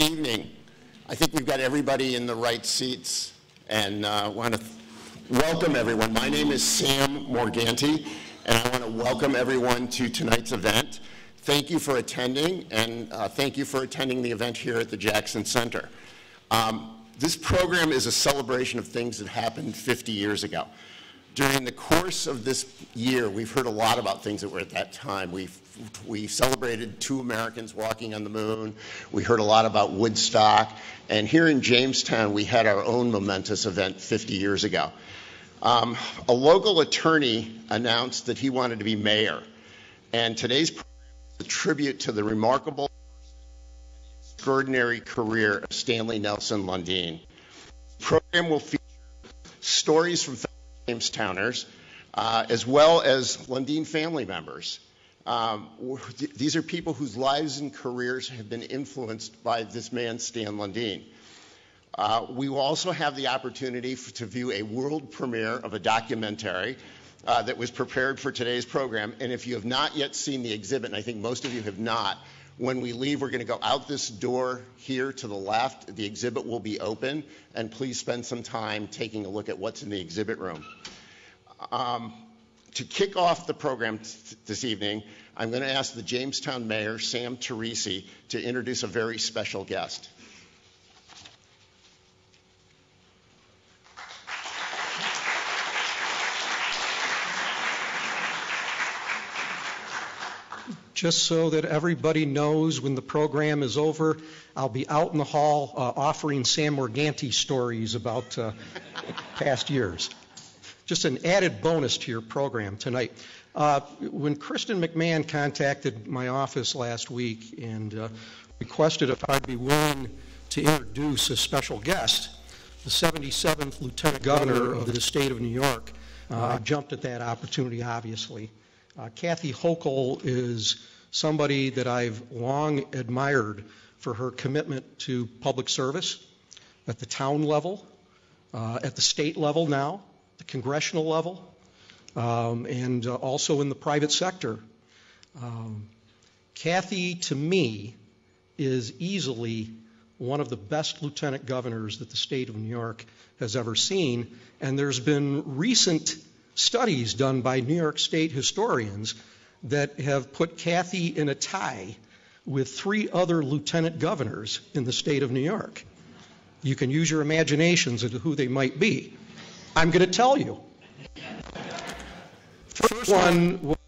Good evening. I think we've got everybody in the right seats, and I want to welcome everyone. My name is Sam Morgante, and I want to welcome everyone to tonight's event. Thank you for attending, and thank you for attending the event here at the Jackson Center. This program is a celebration of things that happened 50 years ago. During the course of this year, we've heard a lot about things that were at that time. We celebrated two Americans walking on the moon. We heard a lot about Woodstock. And here in Jamestown, we had our own momentous event 50 years ago. A local attorney announced that he wanted to be mayor. And today's program is a tribute to the remarkable, extraordinary career of Stanley Nelson Lundine. The program will feature stories from James Towners, as well as Lundine family members. These are people whose lives and careers have been influenced by this man, Stan Lundine. We will also have the opportunity to view a world premiere of a documentary that was prepared for today's program. And if you have not yet seen the exhibit, and I think most of you have not, when we leave, we're going to go out this door here to the left. The exhibit will be open, and please spend some time taking a look at what's in the exhibit room. To kick off the program this evening, I'm going to ask the Jamestown Mayor, Sam Teresi, to introduce a very special guest. Just so that everybody knows when the program is over, I'll be out in the hall offering Sam Morgante stories about past years. Just an added bonus to your program tonight. When Kristen McMahon contacted my office last week and requested if I'd be willing to introduce a special guest, the 77th Lieutenant Governor of the state of New York, I jumped at that opportunity, obviously. Kathy Hochul is somebody that I've long admired for her commitment to public service at the town level, at the state level now, the congressional level, and also in the private sector. Kathy, to me, is easily one of the best lieutenant governors that the state of New York has ever seen, and there's been recent studies done by New York State historians that have put Kathy in a tie with three other lieutenant governors in the state of New York. You can use your imaginations as to who they might be. I'm going to tell you. First one was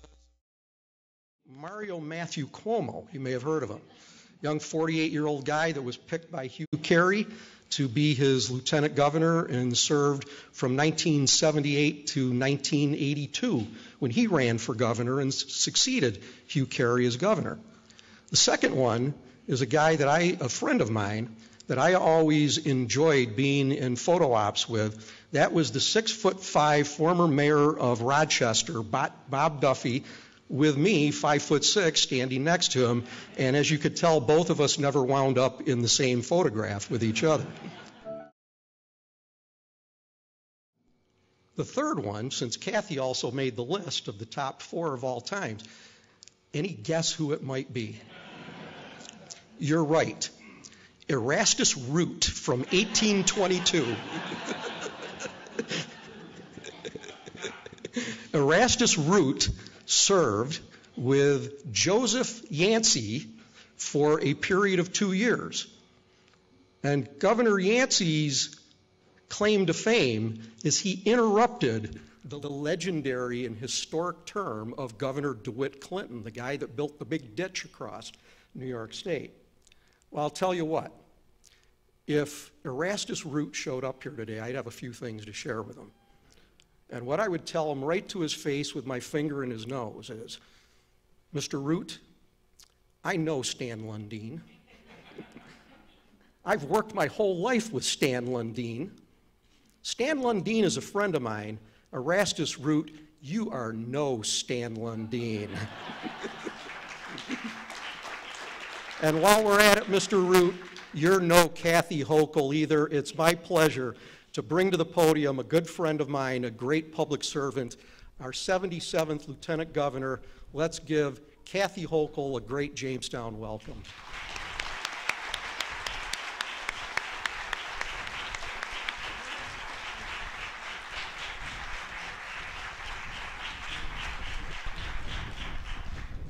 Mario Matthew Cuomo. You may have heard of him. Young 48-year-old guy that was picked by Hugh Carey to be his lieutenant governor and served from 1978 to 1982 when he ran for governor and succeeded Hugh Carey as governor. The second one is a guy that a friend of mine, that I always enjoyed being in photo ops with. That was the 6'5" former mayor of Rochester, Bob Duffy, with me, 5'6", standing next to him, and as you could tell, both of us never wound up in the same photograph with each other. The third one, since Kathy also made the list of the top four of all times, any guess who it might be? You're right. Erastus Root from 1822. Erastus Root served with Joseph Yancey for a period of 2 years. And Governor Yancey's claim to fame is he interrupted the legendary and historic term of Governor DeWitt Clinton, the guy that built the big ditch across New York State. Well, I'll tell you what, if Erastus Root showed up here today, I'd have a few things to share with him. And what I would tell him right to his face with my finger in his nose is, Mr. Root, I know Stan Lundine. I've worked my whole life with Stan Lundine. Stan Lundine is a friend of mine. Erastus Root, you are no Stan Lundine. And while we're at it, Mr. Root, you're no Kathy Hochul either. It's my pleasure to bring to the podium a good friend of mine, a great public servant, our 77th Lieutenant Governor. Let's give Kathy Hochul a great Jamestown welcome.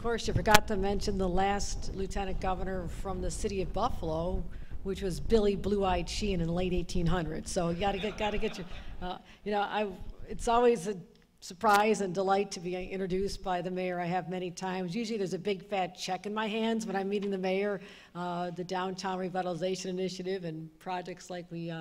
Of course, you forgot to mention the last lieutenant governor from the city of Buffalo, which was Billy Blue-eyed Sheehan in the late 1800s. So you gotta get your, you know, it's always a surprise and delight to be introduced by the mayor. I have many times. Usually there's a big fat check in my hands when I'm meeting the mayor, the Downtown Revitalization Initiative and projects like we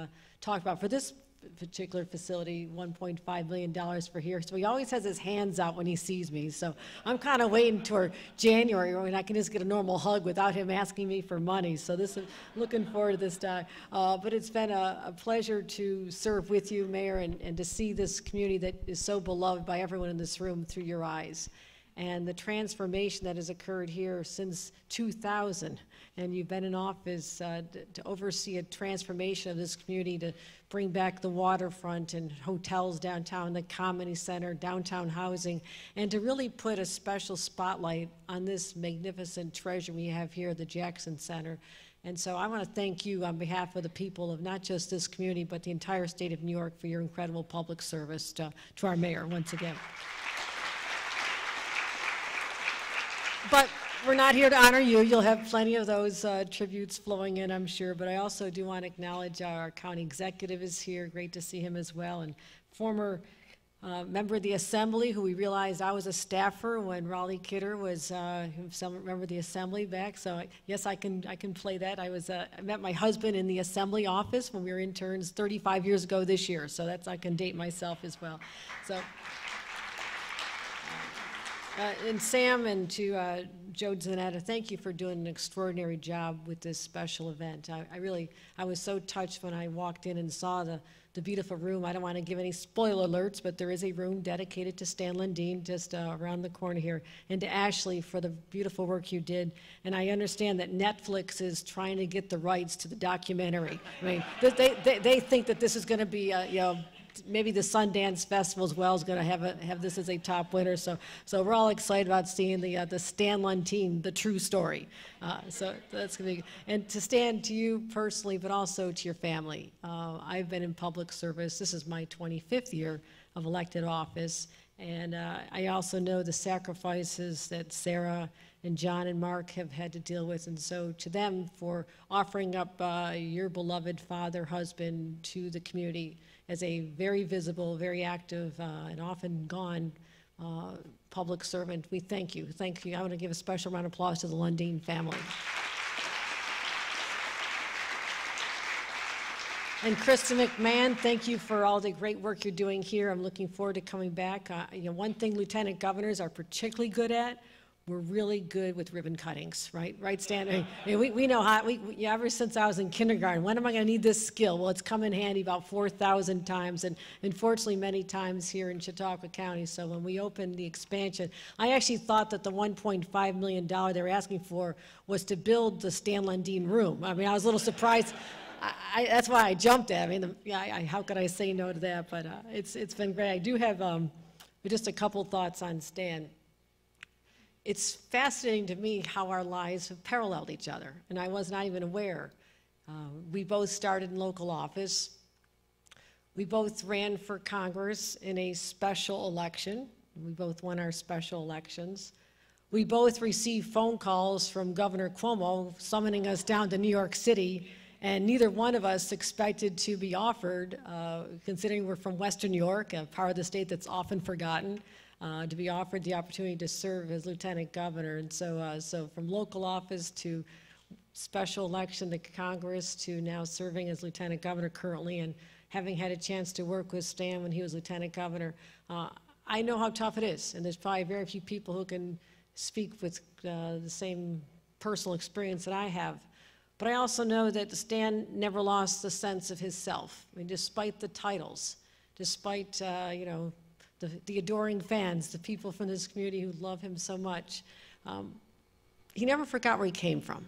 talked about for this particular facility, $1.5 million for here. So he always has his hands out when he sees me. So I'm kind of waiting toward January when I can just get a normal hug without him asking me for money. So this is looking forward to this time. But it's been a pleasure to serve with you, Mayor, and to see this community that is so beloved by everyone in this room through your eyes. And the transformation that has occurred here since 2000, and you've been in office to oversee a transformation of this community, to bring back the waterfront and hotels downtown, the comedy center, downtown housing, and to really put a special spotlight on this magnificent treasure we have here at the Jackson Center. And so I want to thank you on behalf of the people of not just this community, but the entire state of New York for your incredible public service to our mayor once again. But we're not here to honor you. You'll have plenty of those tributes flowing in, I'm sure. But I also do want to acknowledge our county executive is here. Great to see him as well. And former member of the assembly, who we realized I was a staffer when Raleigh Kidder was member of the assembly back. So yes, I can play that. I met my husband in the assembly office when we were interns 35 years ago this year. So that's, I can date myself as well. So. And Sam, and to Joe Zanetta, thank you for doing an extraordinary job with this special event. I was so touched when I walked in and saw the beautiful room. I don't want to give any spoiler alerts, but there is a room dedicated to Stan Lundine just around the corner here, and to Ashlee for the beautiful work you did. And I understand that Netflix is trying to get the rights to the documentary. I mean, they think that this is going to be, you know, maybe the Sundance Festival as well is going to have this as a top winner. So we're all excited about seeing the Stan Lundine, the true story. So that's going to be, and to Stan, to you personally, but also to your family. I've been in public service. This is my 25th year of elected office, and I also know the sacrifices that Sarah and John and Mark have had to deal with, and so to them for offering up your beloved father, husband to the community as a very visible, very active, and often gone public servant, we thank you. Thank you. I want to give a special round of applause to the Lundine family. And Kristen McMahon, thank you for all the great work you're doing here. I'm looking forward to coming back. You know, one thing lieutenant governors are particularly good at, we're really good with ribbon cuttings, right? Right, Stan? I mean, we know how, yeah, ever since I was in kindergarten, when am I going to need this skill? Well, it's come in handy about 4,000 times, and unfortunately many times here in Chautauqua County. So when we opened the expansion, I actually thought that the $1.5 million they were asking for was to build the Stan Lundine room. I mean, I was a little surprised. That's why I jumped at it. I mean, how could I say no to that? But it's been great. I do have just a couple thoughts on Stan. It's fascinating to me how our lives have paralleled each other, and I was not even aware. We both started in local office. We both ran for Congress in a special election. We both won our special elections. We both received phone calls from Governor Cuomo summoning us down to New York City, and neither one of us expected to be offered, considering we're from Western New York, a part of the state that's often forgotten. To be offered the opportunity to serve as lieutenant governor. And so, so from local office to special election to Congress to now serving as lieutenant governor currently, and having had a chance to work with Stan when he was lieutenant governor, I know how tough it is. And there's probably very few people who can speak with the same personal experience that I have. But I also know that Stan never lost the sense of his self. I mean, despite the titles, despite, you know, the adoring fans, the people from this community who love him so much. He never forgot where he came from.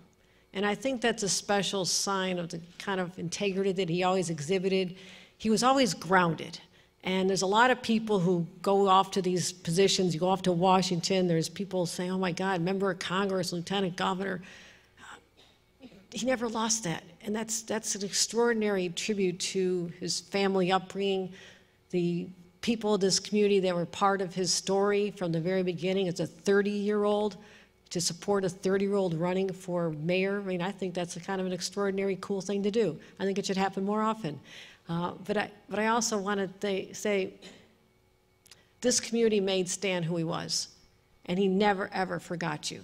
And I think that's a special sign of the kind of integrity that he always exhibited. He was always grounded. And there's a lot of people who go off to these positions. You go off to Washington, there's people saying, oh my God, member of Congress, lieutenant governor. He never lost that. And that's an extraordinary tribute to his family upbringing, the people of this community that were part of his story from the very beginning. As a 30-year-old to support a 30-year-old running for mayor. I mean, I think that's a kind of an extraordinary, cool thing to do. I think it should happen more often. But I also want to say, this community made Stan who he was, and he never, ever forgot you.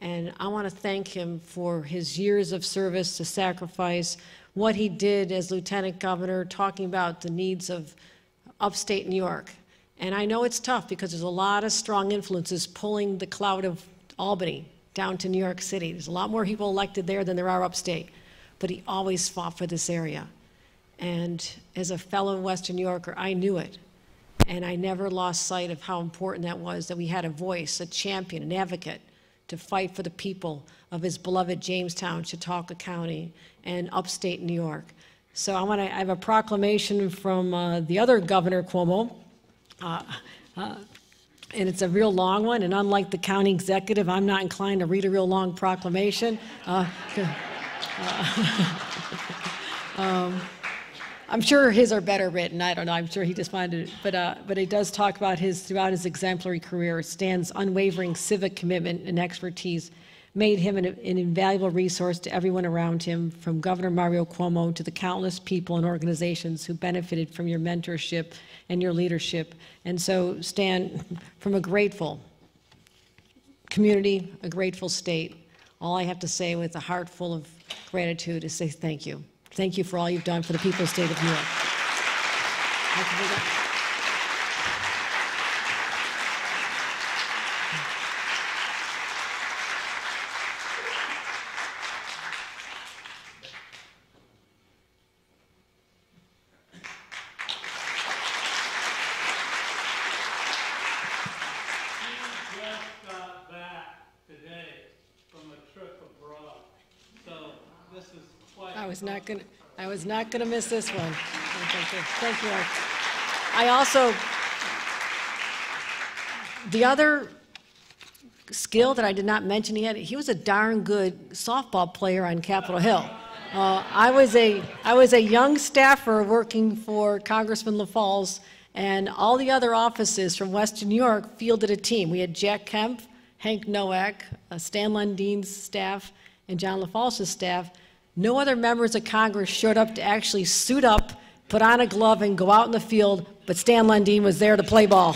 And I want to thank him for his years of service, the sacrifice, what he did as lieutenant governor, talking about the needs of upstate New York. And I know it's tough because there's a lot of strong influences pulling the cloud of Albany down to New York City. There's a lot more people elected there than there are upstate. But he always fought for this area. And as a fellow Western New Yorker, I knew it. And I never lost sight of how important that was, that we had a voice, a champion, an advocate, to fight for the people of his beloved Jamestown, Chautauqua County, and upstate New York. So I have a proclamation from the other Governor Cuomo, and it's a real long one, and unlike the county executive, I'm not inclined to read a real long proclamation. I'm sure his are better written, I don't know, I'm sure he just wanted to, but it does talk about his, throughout his exemplary career, Stan's unwavering civic commitment and expertise made him an invaluable resource to everyone around him, from Governor Mario Cuomo to the countless people and organizations who benefited from your mentorship and your leadership. And so, Stan, from a grateful community, a grateful state, all I have to say with a heart full of gratitude is say thank you. Thank you for all you've done for the people of the state of New York. I was not gonna miss this one. Thank you. I also, the other skill that I did not mention yet, he was a darn good softball player on Capitol Hill. I was a young staffer working for Congressman LaFalls, and all the other offices from Western New York fielded a team. We had Jack Kemp, Hank Nowak, Stan Lundine's staff, and John LaFalls' staff. No other members of Congress showed up to actually suit up, put on a glove, and go out in the field, but Stan Lundine was there to play ball.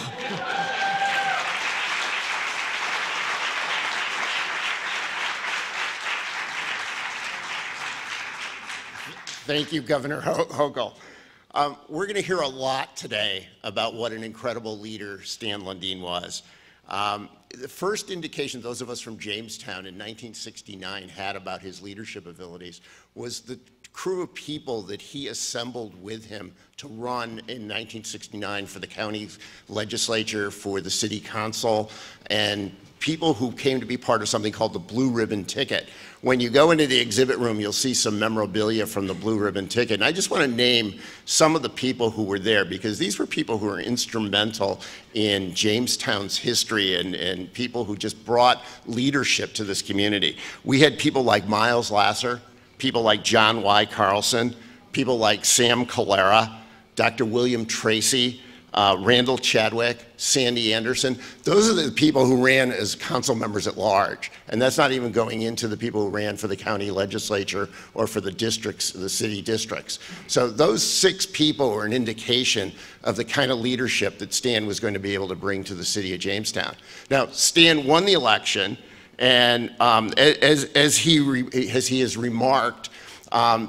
Thank you, Governor Hochul. We're going to hear a lot today about what an incredible leader Stan Lundine was. The first indication those of us from Jamestown in 1969 had about his leadership abilities was the crew of people that he assembled with him to run in 1969 for the county legislature, for the city council, and people who came to be part of something called the Blue Ribbon Ticket. When you go into the exhibit room, you'll see some memorabilia from the Blue Ribbon Ticket. And I just want to name some of the people who were there, because these were people who were instrumental in Jamestown's history and people who just brought leadership to this community. We had people like Miles Lasser, people like John Y. Carlson, people like Sam Calera, Dr. William Tracy, Randall Chadwick, Sandy Anderson. Those are the people who ran as council members at large. And that's not even going into the people who ran for the county legislature or for the districts, the city districts. So those six people are an indication of the kind of leadership that Stan was going to be able to bring to the city of Jamestown. Now, Stan won the election, and as he has remarked,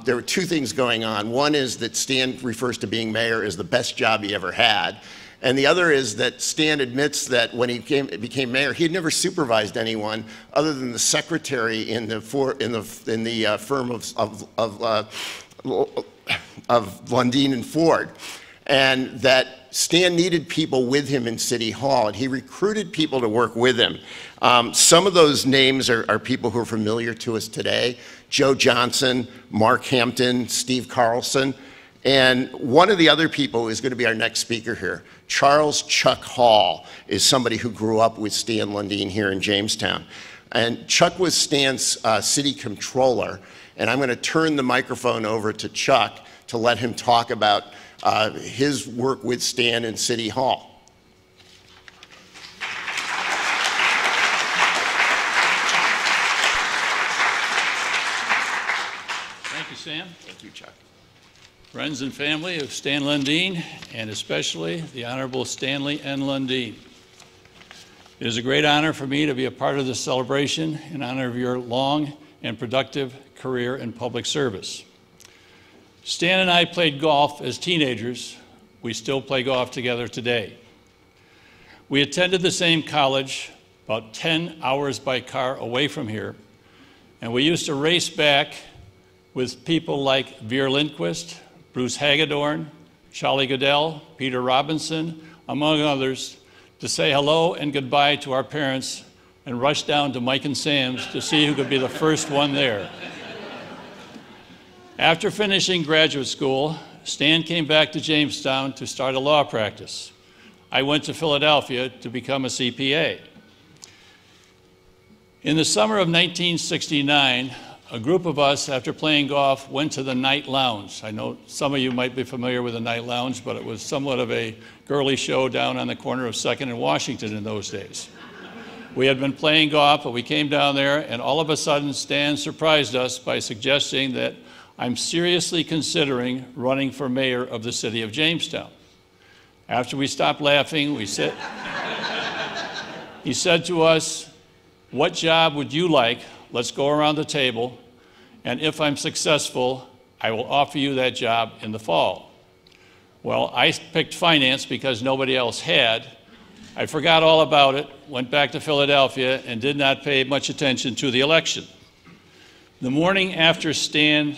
there were two things going on. One is that Stan refers to being mayor as the best job he ever had. And the other is that Stan admits that when he became mayor, he had never supervised anyone other than the secretary in the firm of Lundine and Ford. And that Stan needed people with him in City Hall, and he recruited people to work with him. Some of those names are people who are familiar to us today: Joe Johnson, Mark Hampton, Steve Carlson. And one of the other people is going to be our next speaker here. Charles Chuck Hall is somebody who grew up with Stan Lundine here in Jamestown. And Chuck was Stan's city comptroller, and I'm going to turn the microphone over to Chuck to let him talk about his work with Stan in City Hall. Sam. Thank you, Chuck. Friends and family of Stan Lundine, and especially the Honorable Stanley N. Lundine. It is a great honor for me to be a part of this celebration in honor of your long and productive career in public service. Stan and I played golf as teenagers. We still play golf together today. We attended the same college, about 10 hours by car away from here, and we used to race back with people like Veer Lindquist, Bruce Hagedorn, Charlie Goodell, Peter Robinson, among others, to say hello and goodbye to our parents and rush down to Mike and Sam's to see who could be the first one there. After finishing graduate school, Stan came back to Jamestown to start a law practice. I went to Philadelphia to become a CPA. In the summer of 1969, a group of us, after playing golf, went to the Night Lounge. I know some of you might be familiar with the Night Lounge, but it was somewhat of a girly show down on the corner of 2nd and Washington in those days. We had been playing golf, but we came down there, and all of a sudden, Stan surprised us by suggesting that I'm seriously considering running for mayor of the city of Jamestown. After we stopped laughing, he said to us, "What job would you like? Let's go around the table, and if I'm successful, I will offer you that job in the fall." Well, I picked finance because nobody else had. I forgot all about it, went back to Philadelphia, and did not pay much attention to the election. The morning after Stan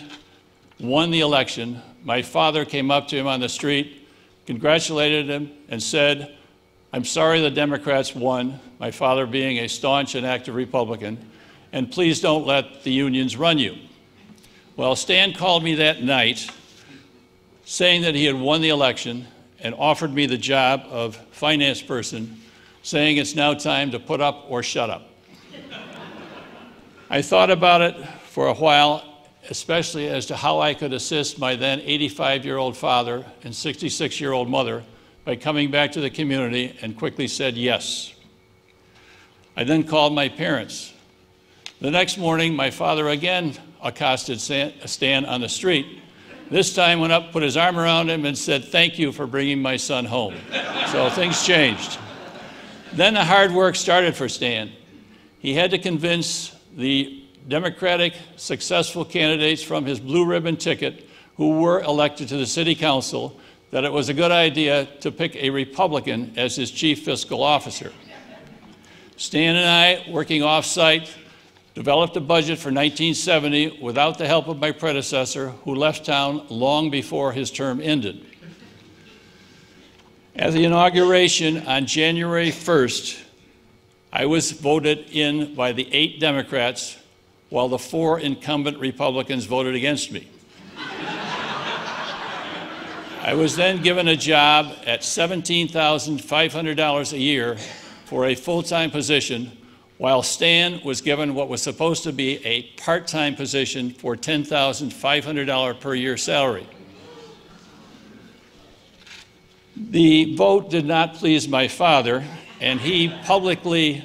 won the election, my father came up to him on the street, congratulated him, and said, "I'm sorry the Democrats won," my father being a staunch and active Republican, "and please don't let the unions run you." Well, Stan called me that night saying that he had won the election and offered me the job of finance person, saying it's now time to put up or shut up. I thought about it for a while, especially as to how I could assist my then 85-year-old father and 66-year-old mother by coming back to the community, and quickly said yes. I then called my parents. The next morning, my father again accosted Stan on the street. This time went up, put his arm around him, and said, "Thank you for bringing my son home." So things changed. Then the hard work started for Stan. He had to convince the Democratic successful candidates from his blue ribbon ticket who were elected to the city council that it was a good idea to pick a Republican as his chief fiscal officer. Stan and I, working off-site, developed a budget for 1970 without the help of my predecessor, who left town long before his term ended. At the inauguration on January 1st, I was voted in by the 8 Democrats, while the 4 incumbent Republicans voted against me. I was then given a job at $17,500 a year for a full-time position, while Stan was given what was supposed to be a part-time position for $10,500 per year salary. The vote did not please my father, and he publicly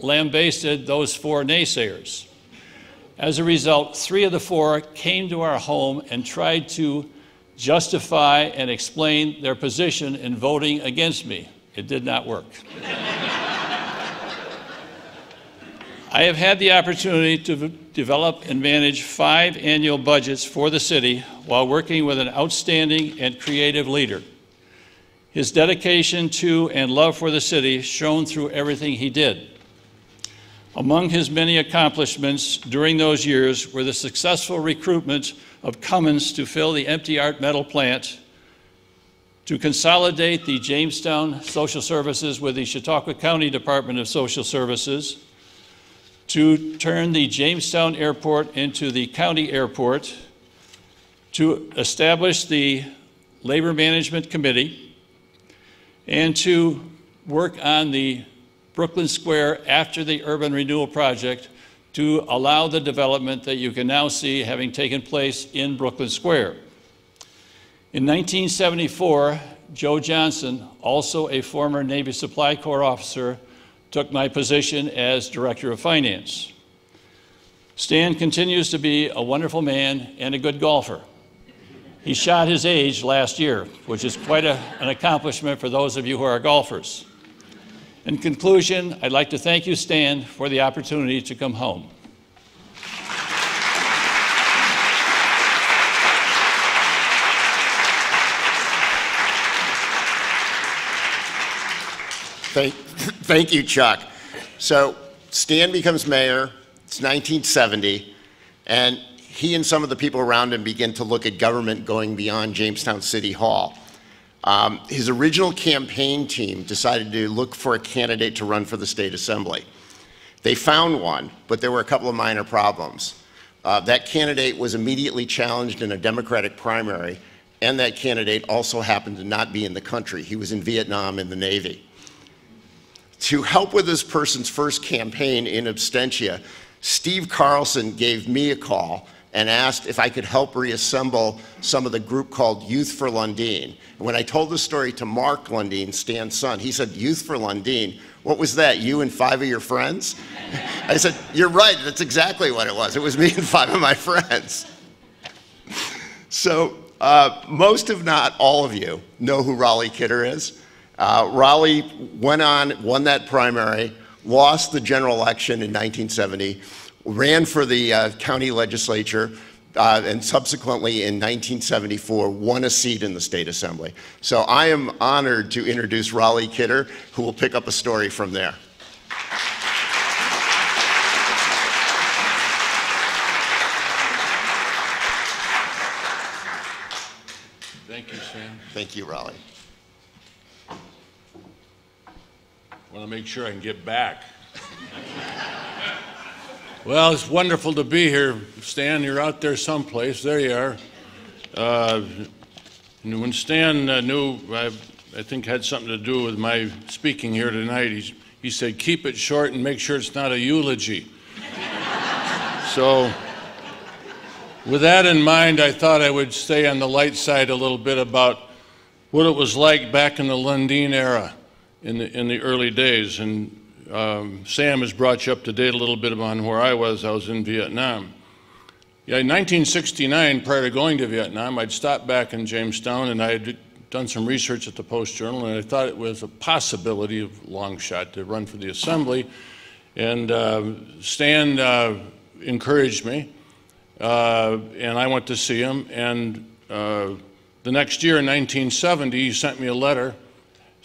lambasted those 4 naysayers. As a result, 3 of the 4 came to our home and tried to justify and explain their position in voting against me. It did not work. I have had the opportunity to develop and manage 5 annual budgets for the city while working with an outstanding and creative leader. His dedication to and love for the city shone through everything he did. Among his many accomplishments during those years were the successful recruitment of Cummins to fill the empty art metal plant, to consolidate the Jamestown Social Services with the Chautauqua County Department of Social Services, to turn the Jamestown Airport into the county airport, to establish the Labor Management Committee, and to work on the Brooklyn Square after the urban renewal project to allow the development that you can now see having taken place in Brooklyn Square. In 1974, Joe Johnson, also a former Navy Supply Corps officer, took my position as Director of Finance. Stan continues to be a wonderful man and a good golfer. He shot his age last year, which is quite an accomplishment for those of you who are golfers. In conclusion, I'd like to thank you, Stan, for the opportunity to come home. Thank you, Chuck. So Stan becomes mayor. It's 1970, and he and some of the people around him begin to look at government going beyond Jamestown City Hall. His original campaign team decided to look for a candidate to run for the state assembly. They found one, but there were a couple of minor problems. That candidate was immediately challenged in a Democratic primary, and that candidate also happened to not be in the country. He was in Vietnam in the Navy. To help with this person's first campaign in absentia, Steve Carlson gave me a call and asked if I could help reassemble some of the group called Youth for Lundine. And when I told the story to Mark Lundine, Stan's son, he said, "Youth for Lundine? What was that, you and five of your friends?" I said, "You're right, that's exactly what it was. It was me and five of my friends." So most if not all of you know who Raleigh Kidder is. Raleigh went on, won that primary, lost the general election in 1970, ran for the county legislature, and subsequently in 1974 won a seat in the state assembly. So I am honored to introduce Raleigh Kidder, who will pick up a story from there. Thank you, Sam. Thank you, Raleigh. I want to make sure I can get back. Well, it's wonderful to be here, Stan. You're out there someplace. There you are. When Stan knew I think had something to do with my speaking here tonight, he said, "Keep it short and make sure it's not a eulogy." So with that in mind, I thought I would stay on the light side a little bit about what it was like back in the Lundine era. In the early days, and Sam has brought you up to date a little bit on where I was. I was in Vietnam. Yeah, in 1969, prior to going to Vietnam, I'd stopped back in Jamestown, and I had done some research at the Post-Journal, and I thought it was a possibility of long shot to run for the assembly. And Stan encouraged me, and I went to see him. And the next year, in 1970, he sent me a letter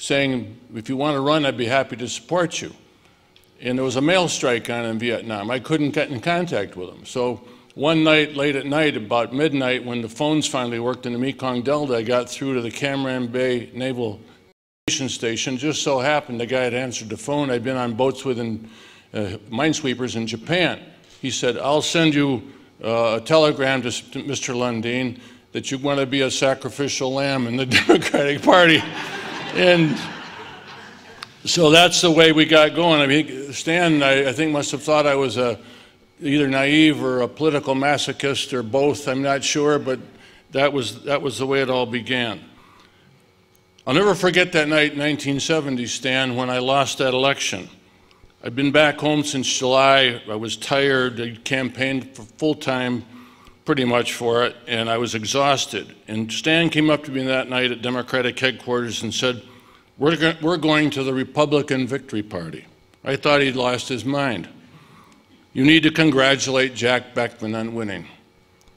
saying, "If you want to run, I'd be happy to support you." And there was a mail strike on in Vietnam. I couldn't get in contact with him. So one night, late at night, about midnight, when the phones finally worked in the Mekong Delta, I got through to the Cam Ranh Bay Naval Station. Just so happened the guy had answered the phone. I'd been on boats with minesweepers in Japan. He said, "I'll send you a telegram to Mr. Lundine that you want to be a sacrificial lamb in the Democratic Party." And so that's the way we got going. I mean, Stan, I think, must have thought I was either naive or a political masochist or both. I'm not sure, but that was the way it all began. I'll never forget that night in 1970, Stan, when I lost that election. I'd been back home since July. I was tired. I campaigned for full time, pretty much for it, and I was exhausted. And Stan came up to me that night at Democratic headquarters and said, we're going to the Republican Victory Party." I thought he'd lost his mind. "You need to congratulate Jack Beckman on winning."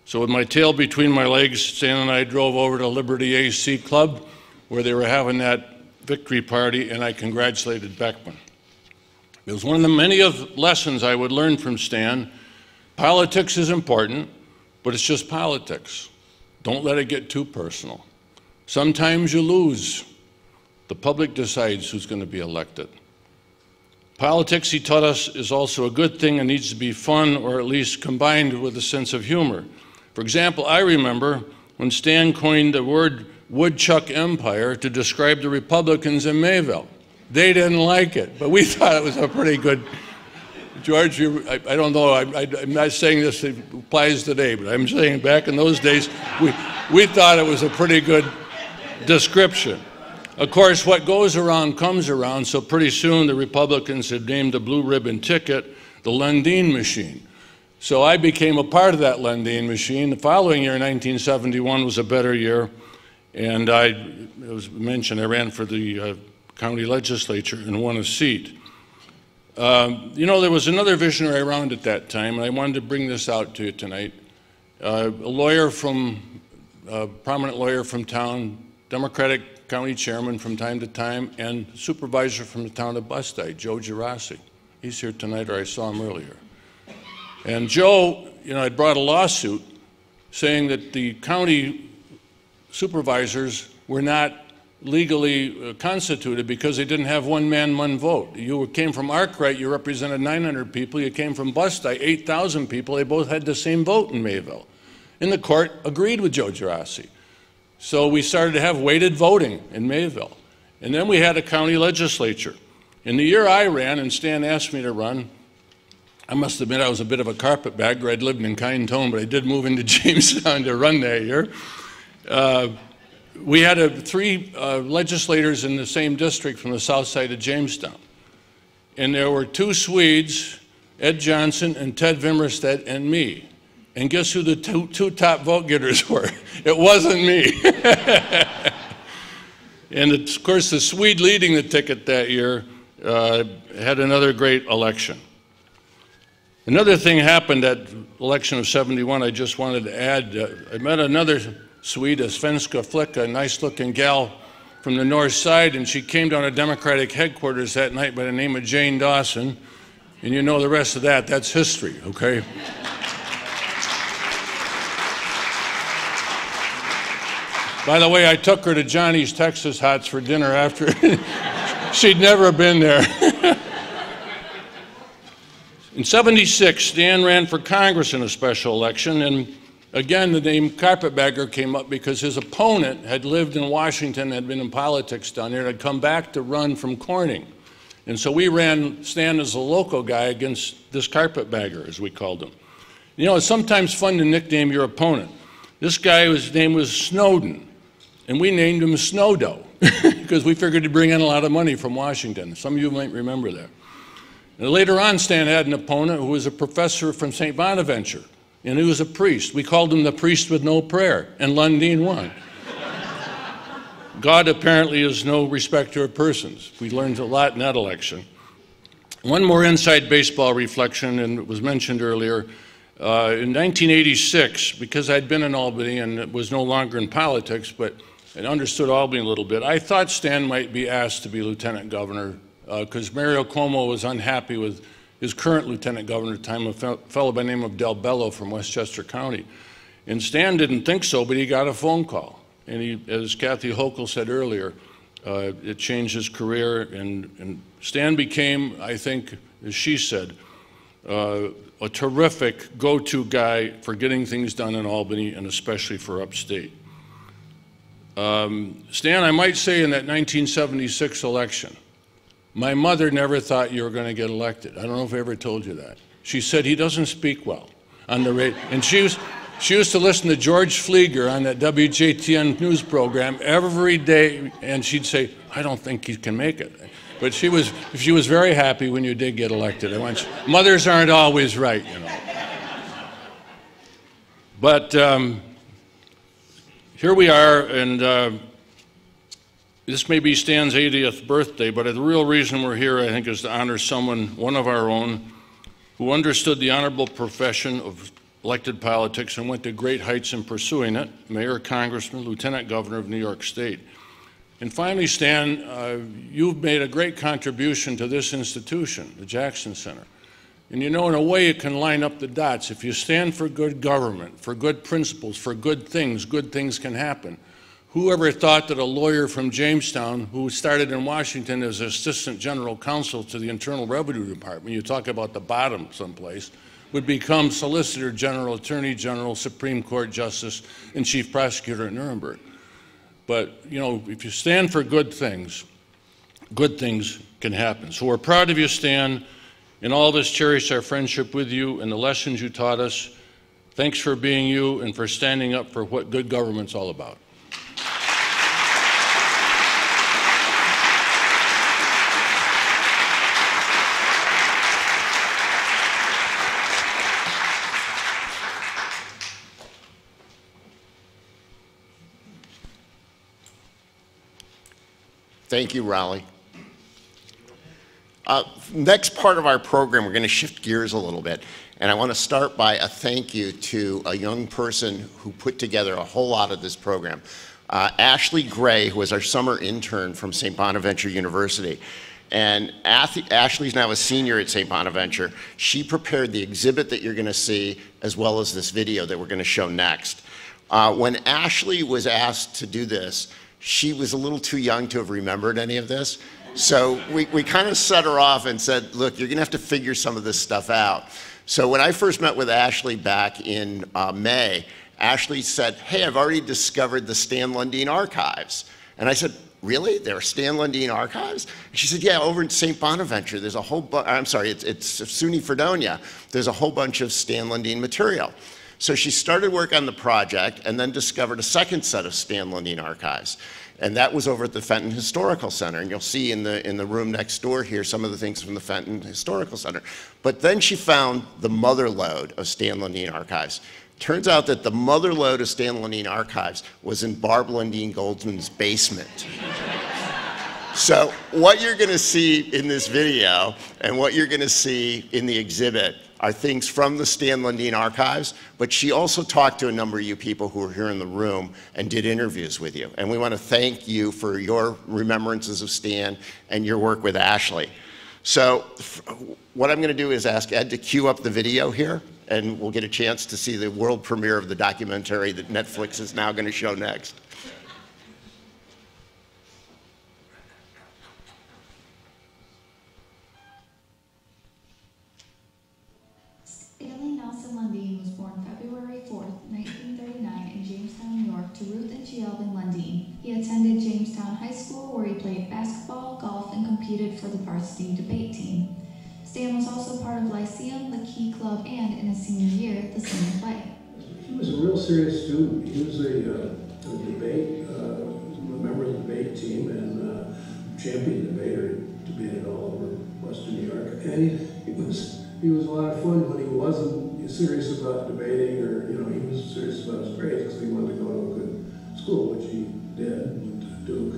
So with my tail between my legs, Stan and I drove over to Liberty AC Club, where they were having that victory party, and I congratulated Beckman. It was one of the many lessons I would learn from Stan. Politics is important, but it's just politics. Don't let it get too personal. Sometimes you lose. The public decides who's going to be elected. Politics, he taught us, is also a good thing and needs to be fun, or at least combined with a sense of humor. For example, I remember when Stan coined the word woodchuck empire to describe the Republicans in Mayville. They didn't like it, but we thought it was a pretty good... George, I don't know, I'm not saying this applies today, but I'm saying back in those days, we thought it was a pretty good description. Of course, what goes around comes around, so pretty soon the Republicans had named the blue ribbon ticket the Lundine machine. So I became a part of that Lundine machine. The following year, 1971, was a better year. And as mentioned, I ran for the county legislature and won a seat. You know, there was another visionary around at that time, and I wanted to bring this out to you tonight. A prominent lawyer from town, Democratic county chairman from time to time, and supervisor from the town of Busti, Joe Gerace. He's here tonight, or I saw him earlier. And Joe, you know, had brought a lawsuit saying that the county supervisors were not legally constituted because they didn't have one man, one vote. You came from Arkwright, you represented 900 people. You came from Busti, 8,000 people. They both had the same vote in Mayville. And the court agreed with Joe Gerace. So we started to have weighted voting in Mayville. And then we had a county legislature. In the year I ran, and Stan asked me to run, I must admit I was a bit of a carpetbagger. I'd lived in Kyneton, but I did move into Jamestown to run that year. We had three legislators in the same district from the south side of Jamestown. And there were two Swedes, Ed Johnson and Ted Vimmerstedt, and me. And guess who the two top vote getters were? It wasn't me. And of course, the Swede leading the ticket that year had another great election. Another thing happened that election of 71 I just wanted to add. I met another Swede, Svenska Flicka, a nice-looking gal from the north side, and she came down to Democratic headquarters that night by the name of Jane Dawson. And you know the rest of that. That's history, okay? By the way, I took her to Johnny's Texas Hots for dinner after. She'd never been there. In 76, Stan ran for Congress in a special election, and again the name Carpetbagger came up because his opponent had lived in Washington, had been in politics down there, and had come back to run from Corning. And so we ran Stan as a local guy against this Carpetbagger, as we called him. You know, it's sometimes fun to nickname your opponent. This guy, his name was Snowden. And we named him Snowdo because we figured he'd bring in a lot of money from Washington. Some of you might remember that. And later on, Stan had an opponent who was a professor from St. Bonaventure, and he was a priest. We called him the priest with no prayer, and Lundine won. God apparently is no respecter of persons. We learned a lot in that election. One more inside baseball reflection, and it was mentioned earlier. In 1986, because I'd been in Albany and was no longer in politics, but I understood Albany a little bit, I thought Stan might be asked to be lieutenant governor because Mario Cuomo was unhappy with his current lieutenant governor at the time, a fellow by the name of Del Bello from Westchester County. And Stan didn't think so, but he got a phone call. And he, as Kathy Hochul said earlier, it changed his career. And Stan became, I think, as she said, a terrific go-to guy for getting things done in Albany and especially for upstate. Stan, I might say in that 1976 election, my mother never thought you were going to get elected. I don't know if I ever told you that. She said he doesn't speak well on the radio. And she used to listen to George Pfleger on that WJTN news program every day, and she'd say, I don't think he can make it. But she was very happy when you did get elected. Mothers aren't always right, you know. But here we are, and this may be Stan's 80th birthday, but the real reason we're here, I think, is to honor someone, one of our own, who understood the honorable profession of elected politics and went to great heights in pursuing it, mayor, congressman, lieutenant governor of New York State. And finally, Stan, you've made a great contribution to this institution, the Jackson Center. And you know, in a way, you can line up the dots. If you stand for good government, for good principles, for good things can happen. Whoever thought that a lawyer from Jamestown who started in Washington as assistant general counsel to the Internal Revenue Department, you talk about the bottom someplace, would become solicitor general, attorney general, Supreme Court justice, and chief prosecutor at Nuremberg. But, you know, if you stand for good things can happen. So we're proud of you, Stan. In all this, cherish our friendship with you and the lessons you taught us. Thanks for being you and for standing up for what good government's all about. Thank you, Raleigh. Next part of our program, we're going to shift gears a little bit, and I want to start by a thank you to a young person who put together a whole lot of this program. Ashlee Gray, who was our summer intern from St. Bonaventure University, and Ashlee's now a senior at St. Bonaventure. She prepared the exhibit that you're going to see, as well as this video that we're going to show next. When Ashlee was asked to do this, she was a little too young to have remembered any of this. So we kind of set her off and said, look, you're going to have to figure some of this stuff out. So when I first met with Ashlee back in May, Ashlee said, hey, I've already discovered the Stan Lundine archives. And I said, really? There are Stan Lundine archives? And she said, yeah, over in St. Bonaventure, there's a whole bunch, I'm sorry, it's SUNY Fredonia. There's a whole bunch of Stan Lundine material. So she started work on the project and then discovered a second set of Stan Lundine archives. And that was over at the Fenton Historical Center. And you'll see in the room next door here some of the things from the Fenton Historical Center. But then she found the mother lode of Stan Lundine archives. Turns out that the mother lode of Stan Lundine archives was in Barb Lundine Goldsman's basement. So what you're going to see in this video and what you're going to see in the exhibit are things from the Stan Lundine archives, but she also talked to a number of you people who were here in the room and did interviews with you. And we want to thank you for your remembrances of Stan and your work with Ashlee. So what I'm going to do is ask Ed to cue up the video here, and we'll get a chance to see the world premiere of the documentary that Netflix is now going to show next. For the varsity debate team. Stan was also part of Lyceum, the Key Club, and in his senior year, the senior play. He was a real serious student. He was a member of the debate team and champion debater, debated all over Western New York. And he was a lot of fun, but he wasn't serious about debating, or he was serious about his grades because he wanted to go to a good school, which he did, at Duke.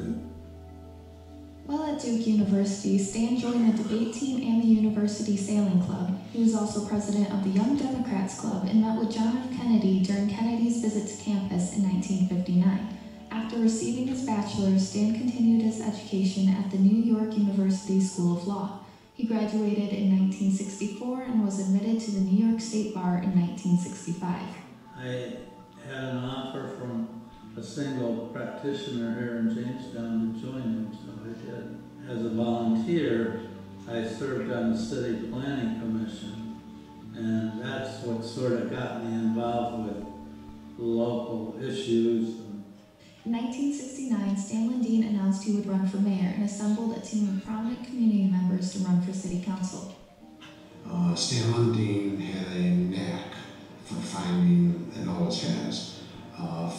While at Duke University, Stan joined the debate team and the University Sailing Club. He was also president of the Young Democrats Club and met with John F. Kennedy during Kennedy's visit to campus in 1959. After receiving his bachelor's, Stan continued his education at the New York University School of Law. He graduated in 1964 and was admitted to the New York State Bar in 1965. I had an offer from a single practitioner here in Jamestown to join him, so I did. As a volunteer, I served on the City Planning Commission, and that's what sort of got me involved with local issues. In 1969, Stan Lundine announced he would run for mayor and assembled a team of prominent community members to run for city council. Stan Lundine had a knack for finding, and always has,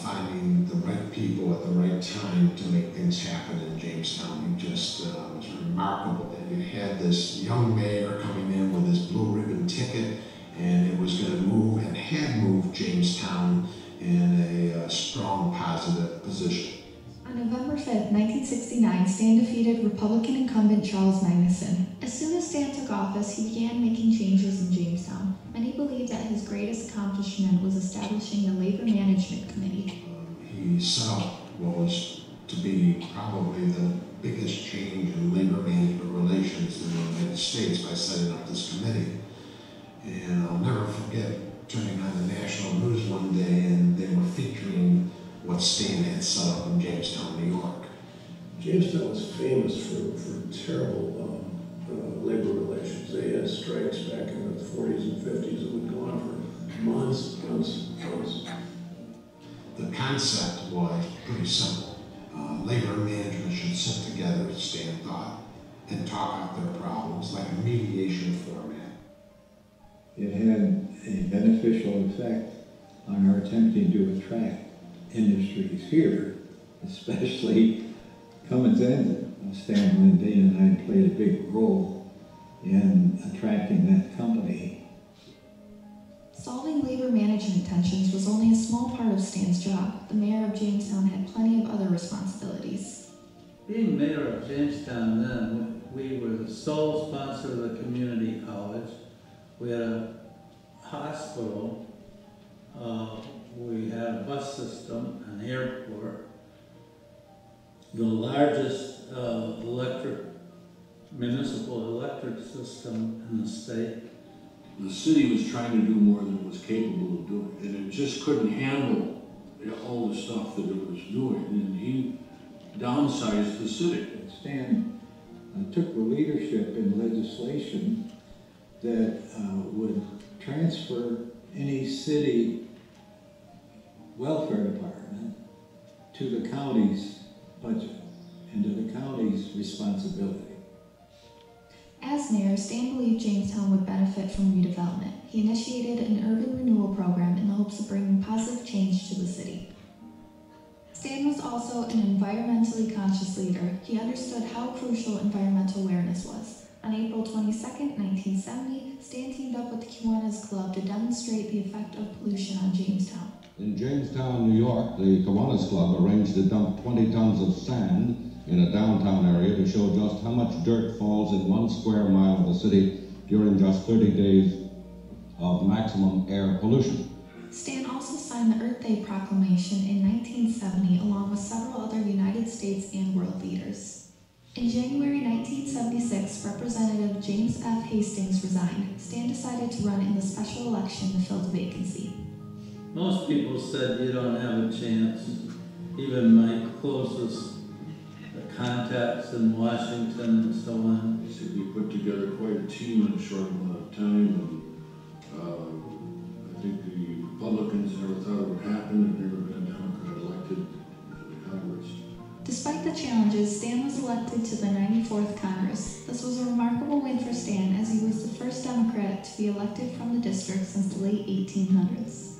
finding the right people at the right time to make things happen in Jamestown. It just was remarkable that you had this young mayor coming in with his blue ribbon ticket, and it was going to move and had moved Jamestown in a strong positive position. On November 5th, 1969, Stan defeated Republican incumbent Charles Magnuson. As soon as Stan took office, he began making changes in Jamestown. Many believe that his greatest accomplishment was establishing the Labor Management Committee. He saw what was to be probably the biggest change in labor management relations in the United States by setting up this committee. And I'll never forget turning on the national news one day, and they were featuring what Stan had set up in Jamestown, New York. Jamestown was famous for terrible labor relations. They had strikes back in the 40s and 50s that would go on for months, months. The concept was pretty simple. Labor management should sit together, Stan thought, and talk out their problems like a mediation format. It had a beneficial effect on our attempting to attract industries here, especially Cummins Ended. Stan Lundine and I played a big role in attracting that company. Solving labor management tensions was only a small part of Stan's job. The mayor of Jamestown had plenty of other responsibilities. Being mayor of Jamestown then, we were the sole sponsor of the community college. We had a hospital, we had a bus system, an airport, the largest municipal electric system in the state. The city was trying to do more than it was capable of doing, and it just couldn't handle all the stuff that it was doing, and he downsized the city. Stan took the leadership in legislation that would transfer any city welfare department to the county's budget and to the county's responsibility. As mayor, Stan believed Jamestown would benefit from redevelopment. He initiated an urban renewal program in the hopes of bringing positive change to the city. Stan was also an environmentally conscious leader. He understood how crucial environmental awareness was. On April 22, 1970, Stan teamed up with the Kiwanis Club to demonstrate the effect of pollution on Jamestown. In Jamestown, New York, the Kiwanis Club arranged to dump 20 tons of sand in a downtown area to show just how much dirt falls in 1 square mile of the city during just 30 days of maximum air pollution. Stan also signed the Earth Day Proclamation in 1970 along with several other United States and world leaders. In January 1976, Representative James F. Hastings resigned. Stan decided to run in the special election to fill the vacancy. Most people said you don't have a chance. Even my closest contacts in Washington and so on. Basically put together quite a team in a short amount of time, and I think the Republicans never thought it would happen, and never been a Democrat elected in Congress. Despite the challenges, Stan was elected to the 94th Congress. This was a remarkable win for Stan, as he was the first Democrat to be elected from the district since the late 1800s.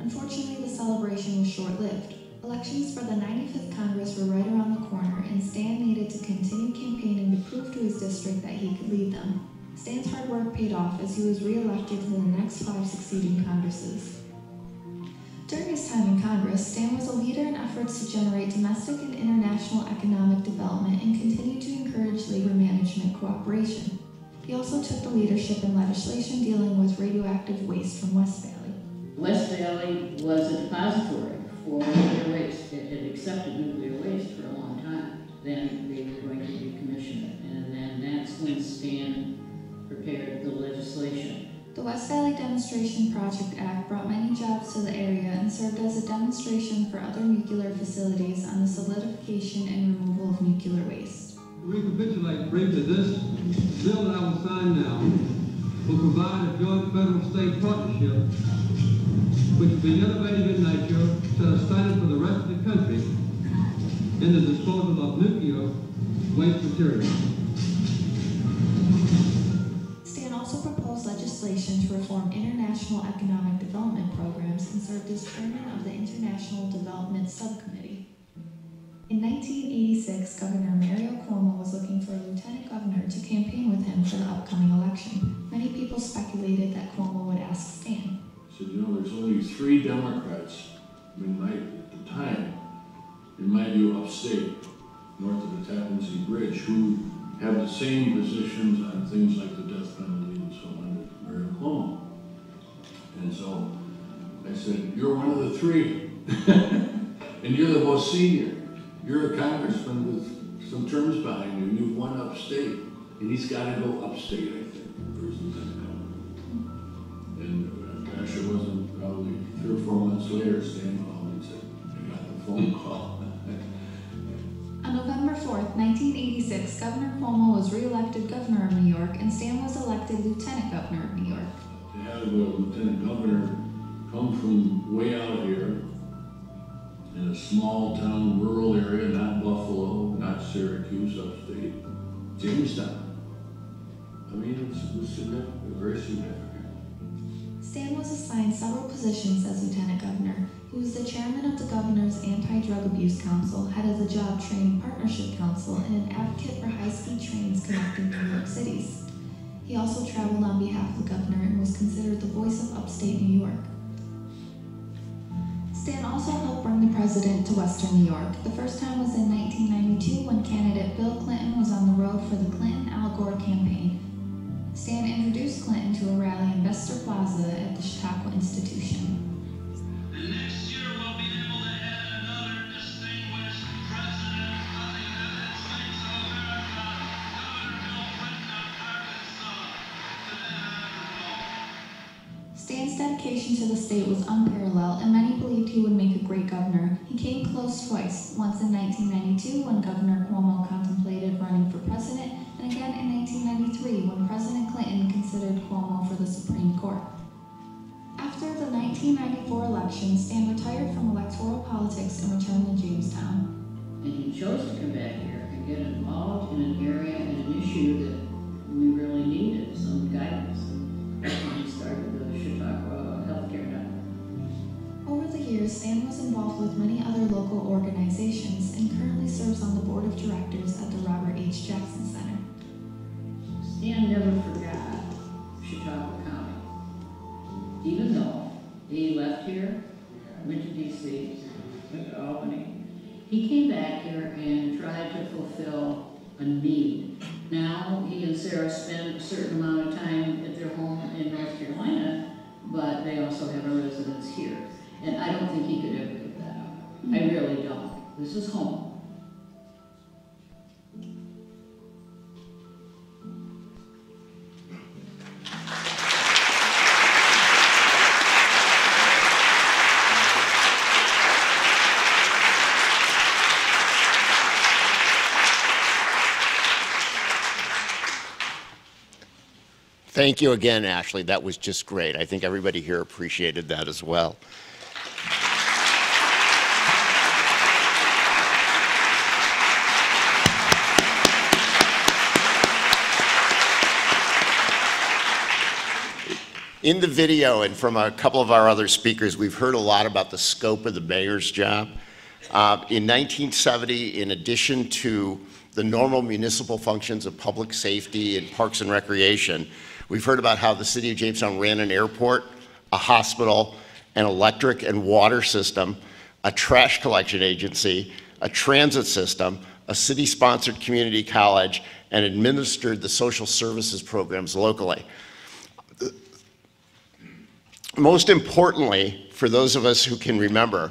Unfortunately, the celebration was short-lived. Elections for the 95th Congress were right around the corner, and Stan needed to continue campaigning to prove to his district that he could lead them. Stan's hard work paid off as he was re-elected to the next 5 succeeding Congresses. During his time in Congress, Stan was a leader in efforts to generate domestic and international economic development and continued to encourage labor management cooperation. He also took the leadership in legislation dealing with radioactive waste from West Valley. West Valley was a depository for nuclear waste. It had accepted nuclear waste for a long time. Then they were going to decommission it. And then that's when Stan prepared the legislation. The West Valley Demonstration Project Act brought many jobs to the area and served as a demonstration for other nuclear facilities on the solidification and removal of nuclear waste. We capitulate briefly this bill that I will sign now will provide a joint federal-state partnership which will be innovative in nature, set a standard for the rest of the country in the disposal of nuclear waste material. Stan also proposed legislation to reform international economic development programs and served as chairman of the International Development Subcommittee. In 1986, Governor Mario Cuomo was looking for a lieutenant governor to campaign with him for the upcoming election. Many people speculated that Cuomo would ask Stan. Said, you know, there's only 3 Democrats, at the time, in my view, upstate, north of the Tappan Zee Bridge, who have the same positions on things like the death penalty and so on, very close. And so I said, you're one of the 3, and you're the most senior. You're a congressman with some terms behind you, and you've won upstate, and he's got to go upstate, I think, It wasn't probably 3 or 4 months later, Stan called and said, I got the phone call. On November 4th, 1986, Governor Cuomo was re-elected governor of New York, and Stan was elected lieutenant governor of New York. To have a lieutenant governor come from way out here, in a small town, rural area, not Buffalo, not Syracuse, upstate, Jamestown. I mean, it was significant, very significant. Stan was assigned several positions as lieutenant governor. He was the chairman of the governor's Anti-Drug Abuse Council, head of the Job Training Partnership Council, and an advocate for high-speed trains connecting New York cities. He also traveled on behalf of the governor and was considered the voice of upstate New York. Stan also helped bring the president to Western New York. The first time was in 1992 when candidate Bill Clinton was on the road for the Clinton-Al Gore campaign. Stan introduced Clinton to a rally in Vester Plaza at the Chautauqua Institution. Stan's dedication to the state was unparalleled, and many believed he would make a great governor. He came close twice, once in 1992 when Governor Cuomo contemplated running for president, and again in 1993 when President Clinton considered Cuomo for the Supreme Court. After the 1994 election, Stan retired from electoral politics and returned to Jamestown. And he chose to come back here and get involved in an area and an issue that we really needed some guidance. Over the years, Stan was involved with many other local organizations and currently serves on the board of directors at the Robert H. Jackson Center. Stan never forgot Chautauqua County. Even though he left here, went to D.C., went to Albany, he came back here and tried to fulfill a need. Now he and Sarah spend a certain amount of time at their home in North Carolina, but they also have a residence here. And I don't think he could ever give that up. I really don't. This is home. Thank you again, Ashlee. That was just great. I think everybody here appreciated that as well. In the video and from a couple of our other speakers, we've heard a lot about the scope of the mayor's job. In 1970, in addition to the normal municipal functions of public safety and parks and recreation, we've heard about how the city of Jamestown ran an airport, a hospital, an electric and water system, a trash collection agency, a transit system, a city-sponsored community college, and administered the social services programs locally. Most importantly, for those of us who can remember,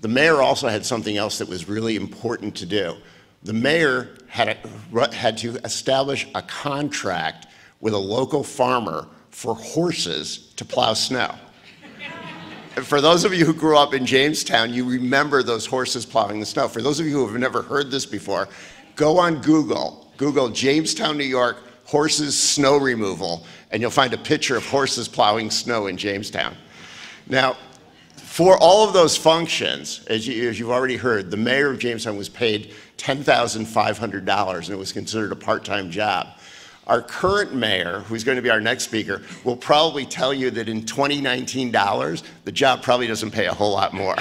the mayor also had something else that was really important to do. The mayor had to establish a contract with a local farmer for horses to plow snow. And for those of you who grew up in Jamestown, you remember those horses plowing the snow. For those of you who have never heard this before, go on Google, Google Jamestown, New York, horses snow removal, and you'll find a picture of horses plowing snow in Jamestown. Now, for all of those functions, as you've already heard, the mayor of Jamestown was paid $10,500, and it was considered a part-time job. Our current mayor, who's going to be our next speaker, will probably tell you that in 2019 dollars, the job probably doesn't pay a whole lot more.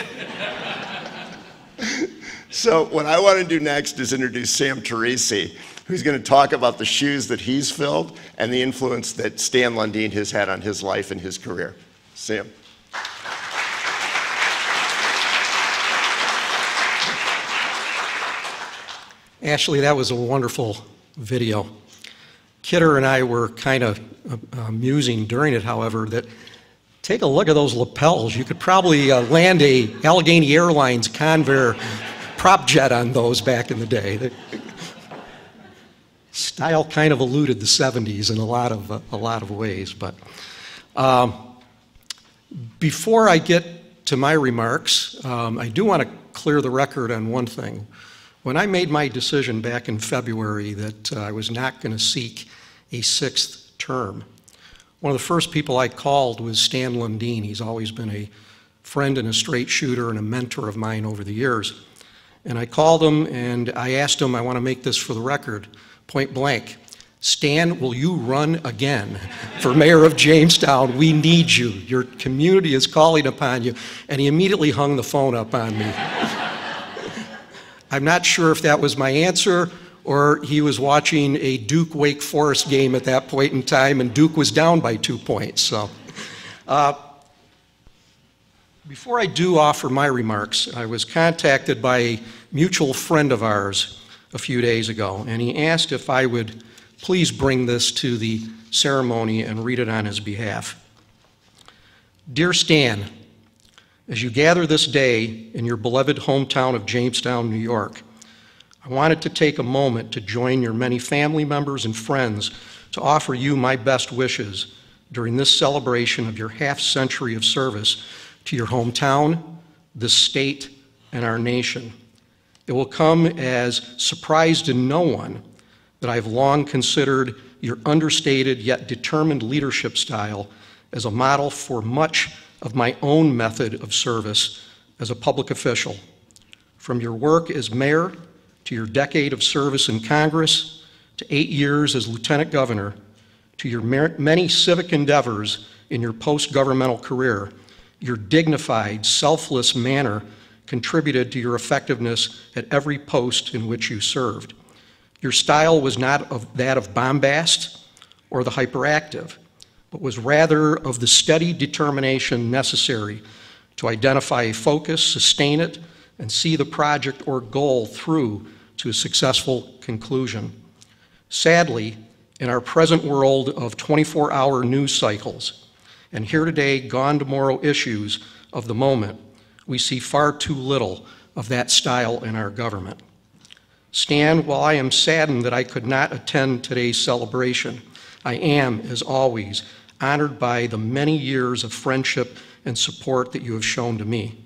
So what I want to do next is introduce Sam Teresi, who's going to talk about the shoes that he's filled and the influence that Stan Lundine has had on his life and his career. Sam. Ashlee, that was a wonderful video. Kidder and I were kind of musing during it, however, that take a look at those lapels. You could probably land a Allegheny Airlines Convair prop jet on those back in the day. The style kind of eluded the 70s in a lot of ways. But before I get to my remarks, I do want to clear the record on one thing. When I made my decision back in February that I was not going to seek a 6th term, one of the first people I called was Stan Lundine. He's always been a friend and a straight shooter and a mentor of mine over the years. And I called him and I asked him, I want to make this for the record, point blank, Stan, will you run again for mayor of Jamestown? We need you. Your community is calling upon you. And he immediately hung the phone up on me. I'm not sure if that was my answer or he was watching a Duke-Wake Forest game at that point in time, and Duke was down by 2 points. So Before I do offer my remarks, I was contacted by a mutual friend of ours a few days ago, and he asked if I would please bring this to the ceremony and read it on his behalf. Dear Stan, as you gather this day in your beloved hometown of Jamestown, New York, I wanted to take a moment to join your many family members and friends to offer you my best wishes during this celebration of your half-century of service to your hometown, this state, and our nation. It will come as surprise to no one that I've long considered your understated yet determined leadership style as a model for much of my own method of service as a public official. From your work as mayor, to your decade of service in Congress, to 8 years as lieutenant governor, to your many civic endeavors in your post-governmental career, your dignified, selfless manner contributed to your effectiveness at every post in which you served. Your style was not of that of bombast or the hyperactive, but was rather of the steady determination necessary to identify a focus, sustain it, and see the project or goal through to a successful conclusion. Sadly, in our present world of 24-hour news cycles and here today, gone tomorrow issues of the moment, we see far too little of that style in our government. Stan, while I am saddened that I could not attend today's celebration, I am, as always, honored by the many years of friendship and support that you have shown to me.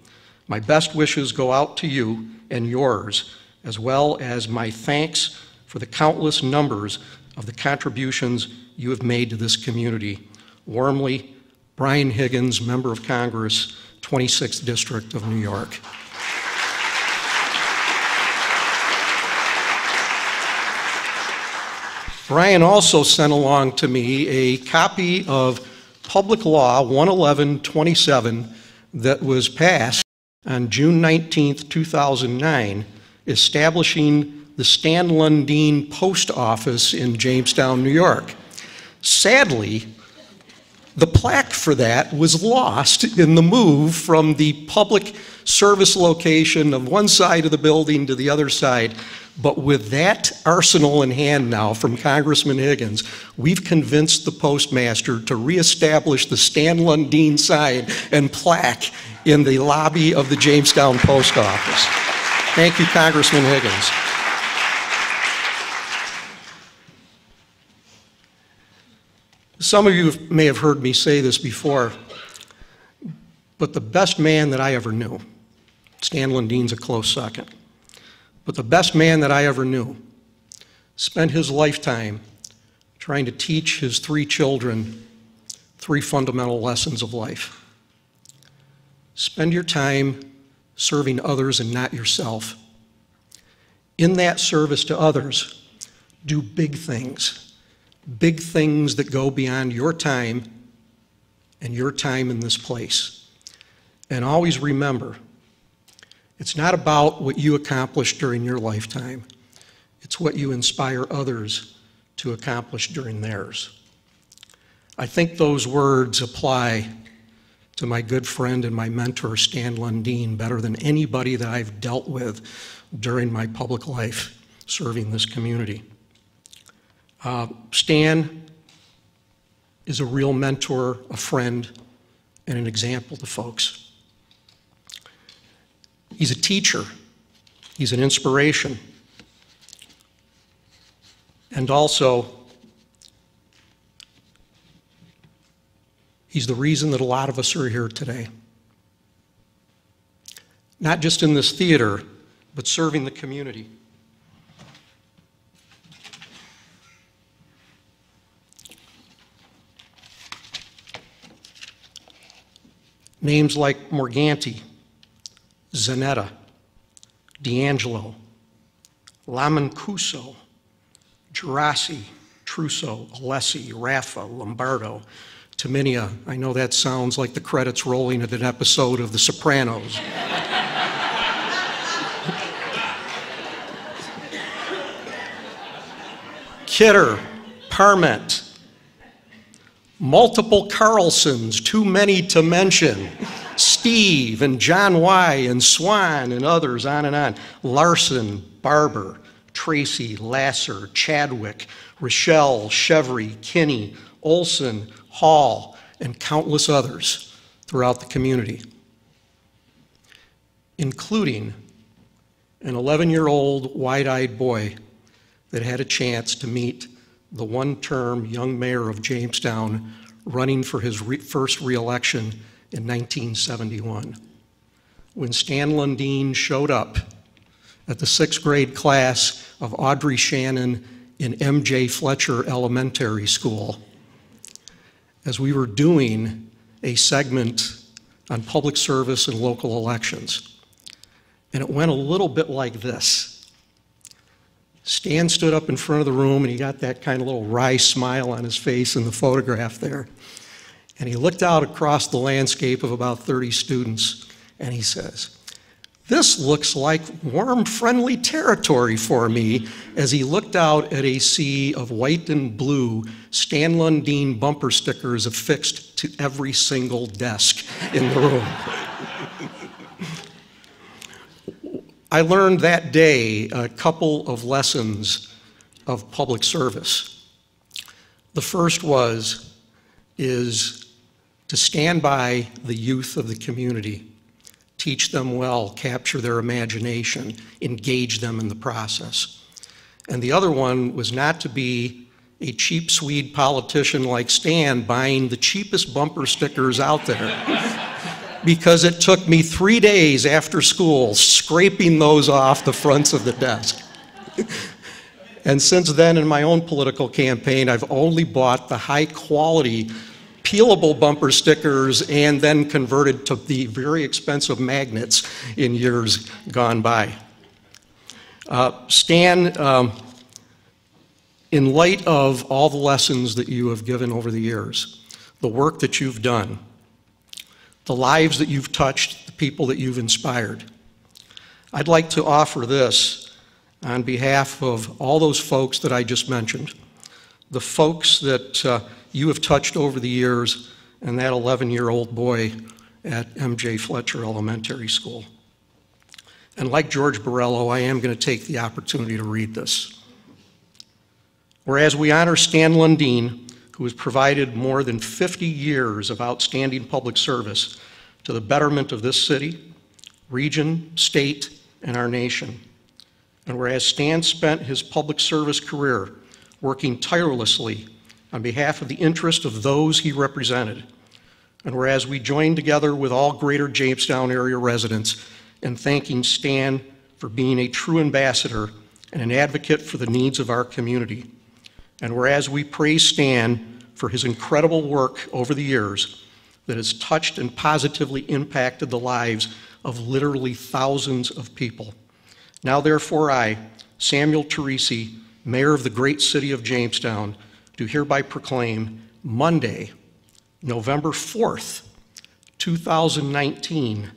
My best wishes go out to you and yours, as well as my thanks for the countless numbers of the contributions you have made to this community. Warmly, Brian Higgins, Member of Congress, 26th District of New York. Brian also sent along to me a copy of Public Law 111-27 that was passed on June 19, 2009, establishing the Stan Lundine Post Office in Jamestown, New York. Sadly, the plaque for that was lost in the move from the public service location of one side of the building to the other side. But with that arsenal in hand now from Congressman Higgins, we've convinced the postmaster to reestablish the Stan Lundine sign and plaque in the lobby of the Jamestown Post Office. Thank you, Congressman Higgins. Some of you may have heard me say this before, but the best man that I ever knew, Stan Lundine's a close second, but the best man that I ever knew spent his lifetime trying to teach his three children three fundamental lessons of life. Spend your time serving others and not yourself. In that service to others, do big things that go beyond your time and your time in this place. And always remember, it's not about what you accomplish during your lifetime. It's what you inspire others to accomplish during theirs. I think those words apply to my good friend and my mentor, Stan Lundine, better than anybody that I've dealt with during my public life serving this community. Stan is a real mentor, a friend, and an example to folks. He's a teacher. He's an inspiration. And also, he's the reason that a lot of us are here today. Not just in this theater, but serving the community. Names like Morgante, Zanetta, D'Angelo, Lamancuso, Gerace, Trusso, Alessi, Raffa, Lombardo, Taminia. I know that sounds like the credits rolling at an episode of The Sopranos. Kidder, Parment, multiple Carlsons, too many to mention. Steve and John Y. and Swine and others, on and on. Larson, Barber, Tracy, Lasser, Chadwick, Rochelle, Chevry, Kinney, Olson, Hall, and countless others throughout the community, including an 11-year-old wide-eyed boy that had a chance to meet the one-term young mayor of Jamestown running for his first re-election in 1971. When Stan Lundine showed up at the 6th grade class of Audrey Shannon in MJ Fletcher Elementary School, as we were doing a segment on public service and local elections. And it went a little bit like this. Stan stood up in front of the room and he got that kind of little wry smile on his face in the photograph there. And he looked out across the landscape of about 30 students and he says, "This looks like warm, friendly territory for me," as he looked out at a sea of white and blue Stan Lundine bumper stickers affixed to every single desk in the room. I learned that day a couple of lessons of public service. The first is to stand by the youth of the community. Teach them well, capture their imagination, engage them in the process. And the other one was not to be a cheap Swede politician like Stan buying the cheapest bumper stickers out there, because it took me 3 days after school scraping those off the fronts of the desk. And since then, in my own political campaign, I've only bought the high quality peelable bumper stickers and then converted to the very expensive magnets in years gone by. Stan, in light of all the lessons that you have given over the years, the work that you've done, the lives that you've touched, the people that you've inspired, I'd like to offer this on behalf of all those folks that I just mentioned, the folks that you have touched over the years, and that 11-year-old boy at MJ Fletcher Elementary School. And like George Borello, I am going to take the opportunity to read this. Whereas we honor Stan Lundine, who has provided more than 50 years of outstanding public service to the betterment of this city, region, state, and our nation. And whereas Stan spent his public service career working tirelessly on behalf of the interest of those he represented, and whereas we join together with all greater Jamestown area residents in thanking Stan for being a true ambassador and an advocate for the needs of our community, and whereas we praise Stan for his incredible work over the years that has touched and positively impacted the lives of literally thousands of people. Now therefore I, Samuel Teresi, Mayor of the great city of Jamestown, do hereby proclaim Monday, November 4th, 2019,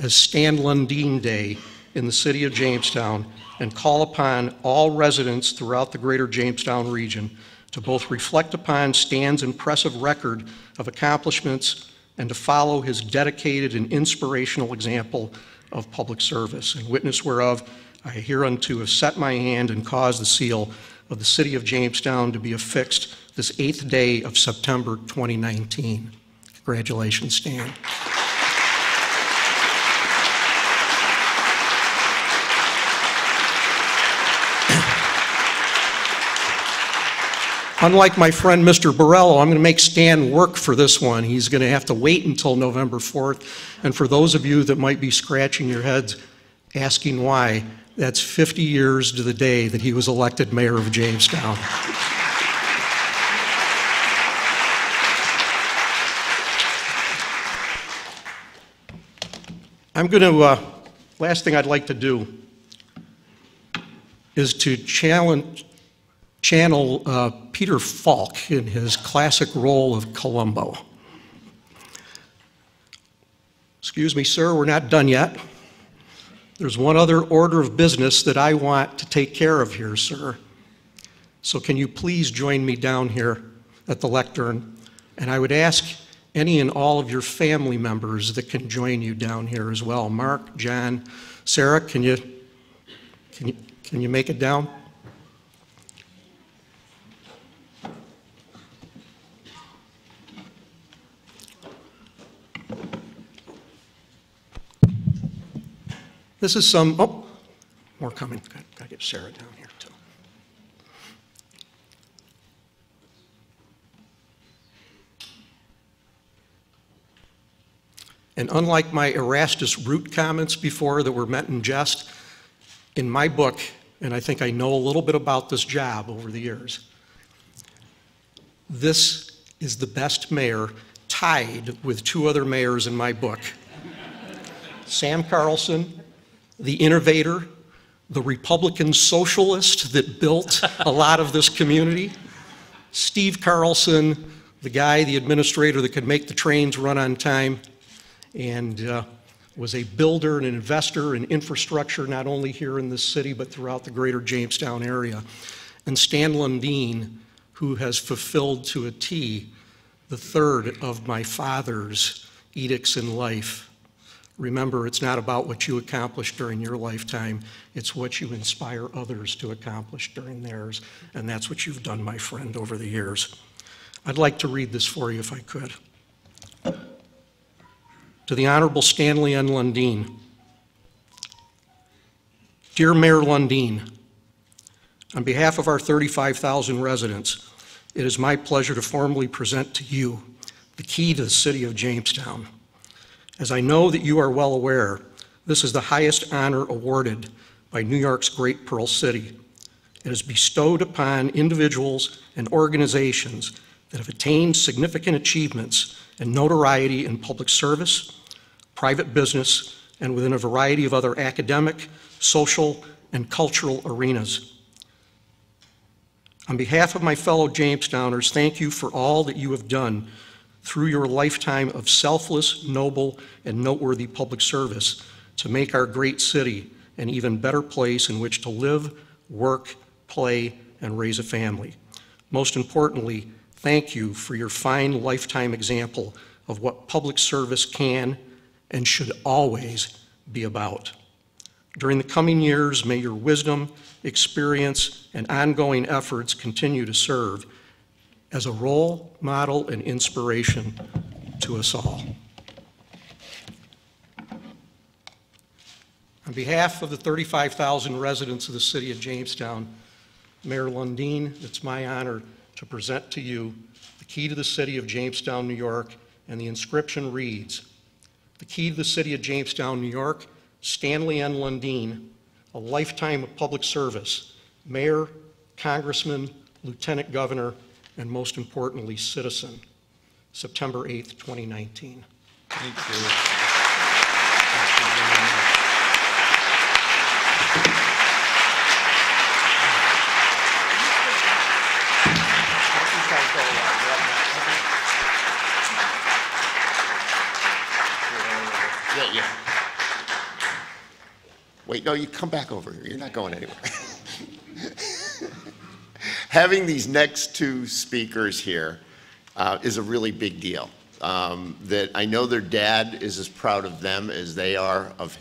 as Stan Lundine Day in the city of Jamestown, and call upon all residents throughout the greater Jamestown region to both reflect upon Stan's impressive record of accomplishments and to follow his dedicated and inspirational example of public service. In witness whereof, I hereunto have set my hand and caused the seal of the city of Jamestown to be affixed this 8th day of September 2019. Congratulations, Stan. Unlike my friend Mr. Borello, I'm going to make Stan work for this one. He's going to have to wait until November 4th. And for those of you that might be scratching your heads asking why, that's 50 years to the day that he was elected mayor of Jamestown. I'm going to, last thing I'd like to do is to channel Peter Falk in his classic role of Columbo. Excuse me, sir, we're not done yet. There's one other order of business that I want to take care of here, sir. So can you please join me down here at the lectern? And I would ask any and all of your family members that can join you down here as well. Mark, John, Sarah, can you make it down? This is some, oh, more coming. Gotta get Sarah down here too. And unlike my Erastus Root comments before that were meant in jest, in my book, and I think I know a little bit about this job over the years, this is the best mayor, tied with two other mayors in my book. Sam Carlson, the innovator, the Republican socialist that built a lot of this community, Steve Carlson, the guy, the administrator that could make the trains run on time, and was a builder and an investor in infrastructure, not only here in this city, but throughout the greater Jamestown area. And Stan Lundine, who has fulfilled to a T the third of my father's edicts in life. Remember, it's not about what you accomplish during your lifetime, it's what you inspire others to accomplish during theirs, and that's what you've done, my friend, over the years. I'd like to read this for you if I could. To the Honorable Stanley N. Lundine. Dear Mayor Lundine, on behalf of our 35,000 residents, it is my pleasure to formally present to you the key to the city of Jamestown. As I know that you are well aware, this is the highest honor awarded by New York's Great Pearl City. It is bestowed upon individuals and organizations that have attained significant achievements and notoriety in public service, private business, and within a variety of other academic, social, and cultural arenas. On behalf of my fellow Jamestowners, thank you for all that you have done through your lifetime of selfless, noble, and noteworthy public service to make our great city an even better place in which to live, work, play, and raise a family. Most importantly, thank you for your fine lifetime example of what public service can and should always be about. During the coming years, may your wisdom, experience, and ongoing efforts continue to serve as a role model and inspiration to us all. On behalf of the 35,000 residents of the city of Jamestown, Mayor Lundine, it's my honor to present to you the key to the city of Jamestown, New York, and the inscription reads, the key to the city of Jamestown, New York, Stanley N. Lundine, a lifetime of public service, mayor, congressman, lieutenant governor, and most importantly, citizen, September 8th, 2019. Thank you. Thank you. Wait, no, you come back over here. You're not going anywhere. Having these next two speakers here is a really big deal. That I know their dad is as proud of them as they are of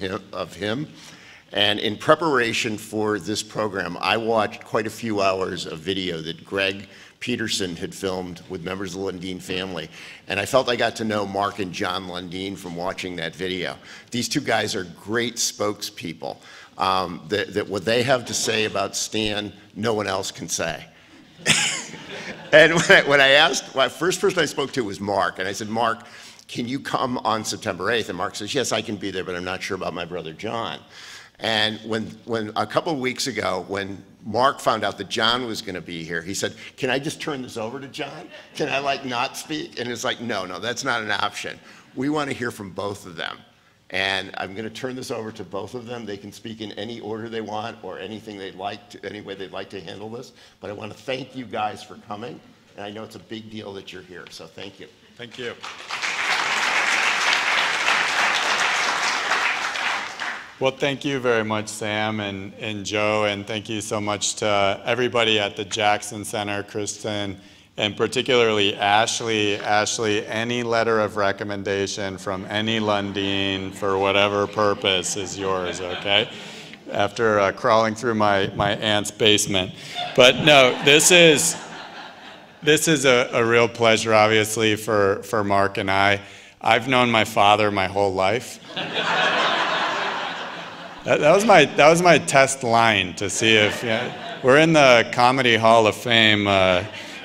him. And in preparation for this program, I watched quite a few hours of video that Greg Peterson had filmed with members of the Lundine family. And I felt I got to know Mark and John Lundine from watching that video. These two guys are great spokespeople. That what they have to say about Stan, no one else can say. And when I asked, my first person I spoke to was Mark. And I said, Mark, can you come on September 8th? And Mark says, yes, I can be there, but I'm not sure about my brother John. And when a couple of weeks ago, when Mark found out that John was going to be here, he said, can I just turn this over to John? Can I like not speak? And it's like, no, that's not an option. We want to hear from both of them. And I'm going to turn this over to both of them. They can speak in any order they want or anything they'd like to, any way they'd like to handle this. But I want to thank you guys for coming. And I know it's a big deal that you're here. So thank you. Thank you. Well, thank you very much, Sam and Joe, and thank you so much to everybody at the Jackson Center, Kristen and particularly Ashlee. Ashlee, any letter of recommendation from any Lundine for whatever purpose is yours, okay? After crawling through my aunt's basement. But no, this is a real pleasure, obviously, for Mark and I. I've known my father my whole life. that was my test line to see if, you know, we're in the Comedy Hall of Fame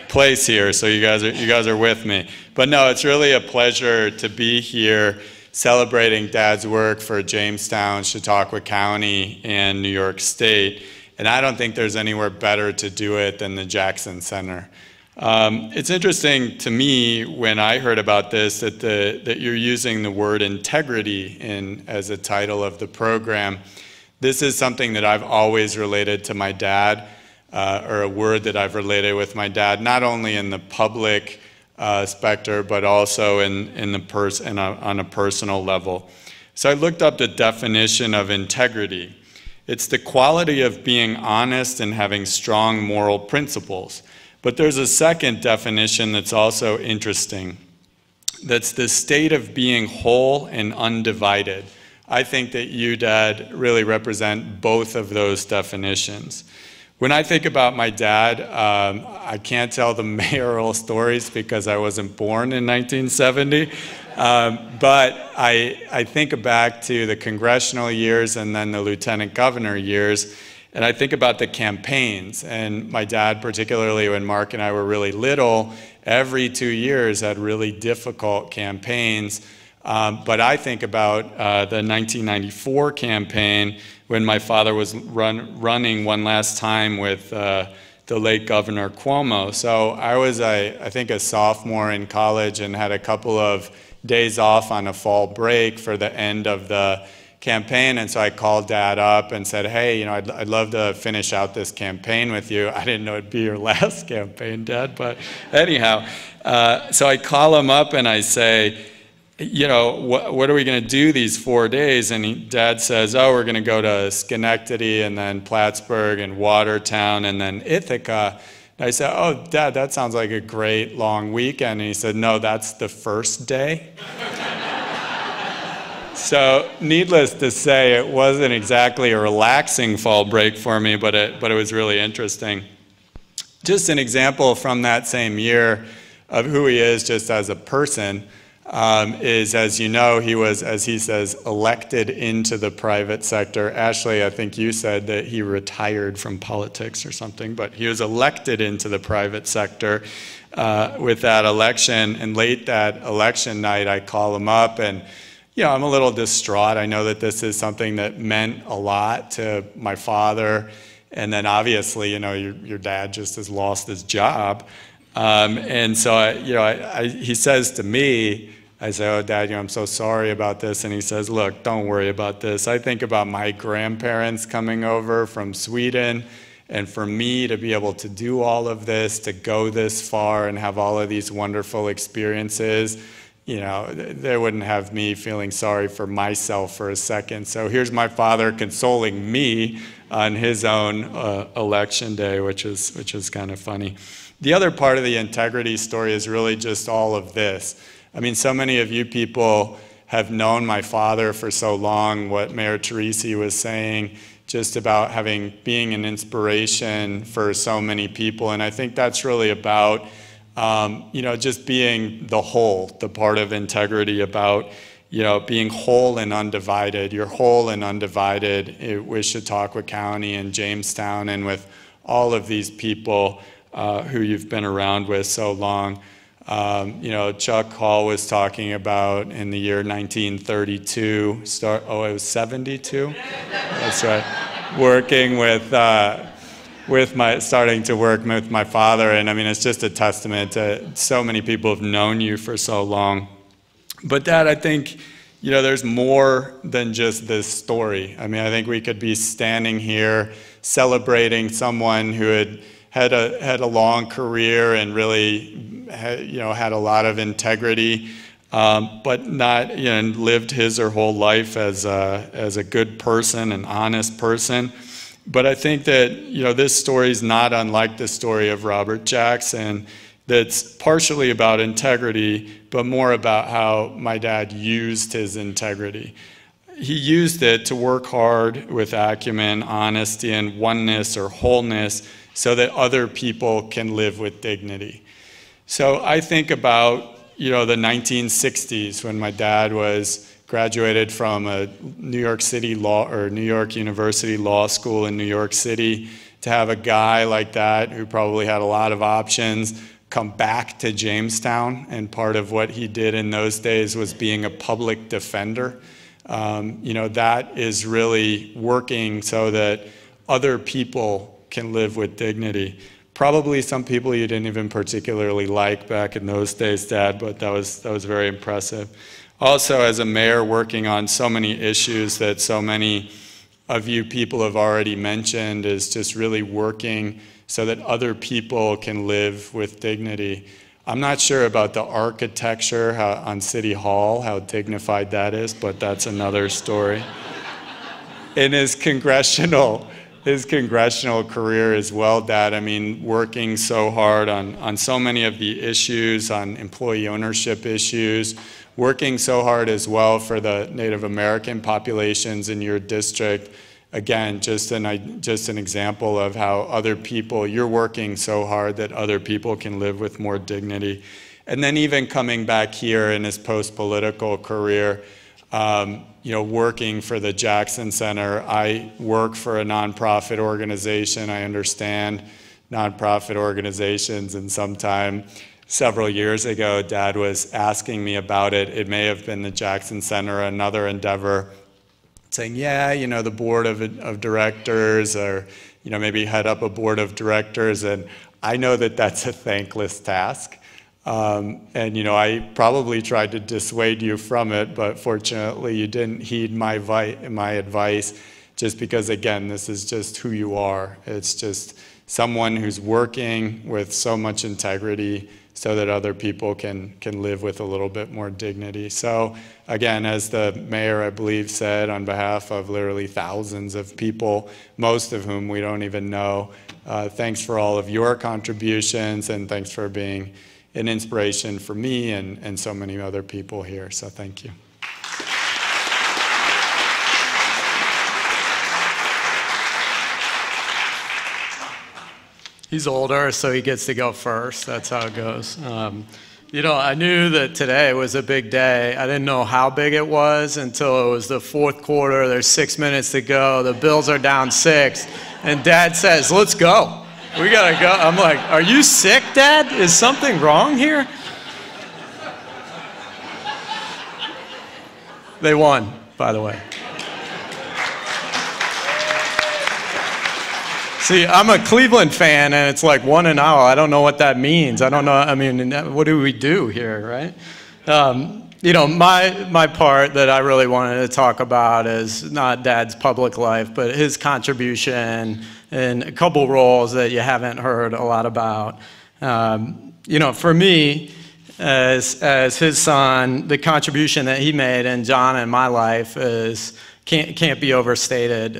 place here, so you guys are with me. But no, it's really a pleasure to be here celebrating Dad's work for Jamestown, Chautauqua County, and New York State. And I don't think there's anywhere better to do it than the Jackson Center. It's interesting to me when I heard about this that that you're using the word integrity as a title of the program. This is something that I've always related to my dad, or a word that I've related with my dad, not only in the public specter, but also on a personal level. So I looked up the definition of integrity. It's the quality of being honest and having strong moral principles. But there's a second definition that's also interesting. That's the state of being whole and undivided. I think that you, Dad, really represent both of those definitions. When I think about my dad, I can't tell the mayoral stories because I wasn't born in 1970. But I think back to the congressional years and then the lieutenant governor years. And I think about the campaigns, and my dad, particularly when Mark and I were really little, every 2 years had really difficult campaigns. But I think about the 1994 campaign when my father was running one last time with the late Governor Cuomo. So I was, I think, a sophomore in college and had a couple of days off on a fall break for the end of the campaign, and so I called Dad up and said, hey, you know, I'd love to finish out this campaign with you. I didn't know it'd be your last campaign, Dad, but anyhow. So I call him up and I say, you know, what are we going to do these 4 days? And Dad says, oh, we're going to go to Schenectady and then Plattsburgh and Watertown and then Ithaca. And I said, oh, Dad, that sounds like a great long weekend. And he said, no, that's the first day. So needless to say, it wasn't exactly a relaxing fall break for me, but it was really interesting. Just an example from that same year of who he is just as a person is, as you know, he was, as he says, elected into the private sector. Ashlee, I think you said that he retired from politics or something, but he was elected into the private sector with that election. And late that election night, I call him up and, you know, I'm a little distraught. I know that this is something that meant a lot to my father. And then obviously, you know, your dad just has lost his job. And so, he says to me, I say, oh, Dad, you know, I'm so sorry about this. And he says, look, don't worry about this. I think about my grandparents coming over from Sweden. And for me to be able to do all of this, to go this far and have all of these wonderful experiences, you know, they wouldn't have me feeling sorry for myself for a second. So here's my father consoling me on his own election day, which is kind of funny. The other part of the integrity story is really just all of this. I mean, so many of you people have known my father for so long, what Mayor Teresi was saying, just about being an inspiration for so many people. And I think that's really about you know, just being the whole, the part of integrity about, you know, being whole and undivided. You're whole and undivided with Chautauqua County and Jamestown and with all of these people who you've been around with so long. You know, Chuck Hall was talking about in the year 1932, it was 72? That's right. Working starting to work with my father, and I mean, it's just a testament to so many people have known you for so long. But Dad, I think, you know, there's more than just this story. I mean, I think we could be standing here celebrating someone who had a long career and really, you know, had a lot of integrity, but not, you know, lived his or whole life as a good person, an honest person. But I think that, you know, this story is not unlike the story of Robert Jackson, that's partially about integrity, but more about how my dad used his integrity. He used it to work hard with acumen, honesty, and oneness or wholeness so that other people can live with dignity. So I think about, you know, the 1960s when my dad was graduated from a New York City law or New York University law school in New York City, to have a guy like that who probably had a lot of options come back to Jamestown. And part of what he did in those days was being a public defender. You know, that is really working so that other people can live with dignity. Probably some people you didn't even particularly like back in those days, Dad, but that was very impressive. Also, as a mayor working on so many issues that so many of you people have already mentioned, is just really working so that other people can live with dignity. I'm not sure about the architecture on City Hall, how dignified that is, but that's another story. In his congressional career as well, Dad, I mean, working so hard on so many of the issues, on employee ownership issues, working so hard as well for the Native American populations in your district. Again, just an example of how other people, you're working so hard that other people can live with more dignity. And then even coming back here in his post-political career, you know, working for the Jackson Center. I work for a nonprofit organization. I understand nonprofit organizations, and sometime several years ago, Dad was asking me about it. It may have been the Jackson Center, another endeavor, saying, yeah, you know, the board of directors, or, you know, maybe head up a board of directors. And I know that that's a thankless task. And, you know, I probably tried to dissuade you from it, but fortunately you didn't heed my advice, just because, again, this is just who you are. It's just someone who's working with so much integrity so that other people can live with a little bit more dignity. So, again, as the mayor, I believe, said, on behalf of literally thousands of people, most of whom we don't even know, thanks for all of your contributions, and thanks for being an inspiration for me and so many other people here. So thank you. He's older, so he gets to go first. That's how it goes. You know, I knew that today was a big day. I didn't know how big it was until it was the fourth quarter. There's 6 minutes to go. The Bills are down 6. And Dad says, let's go. We gotta go. I'm like, are you sick, Dad? Is something wrong here? They won, by the way. See, I'm a Cleveland fan, and it's like 1-0. I don't know what that means. I don't know. I mean, what do we do here, right? You know, my part that I really wanted to talk about is not Dad's public life, but his contribution in a couple roles that you haven't heard a lot about. You know, for me, as his son, the contribution that he made in John and my life is can't be overstated.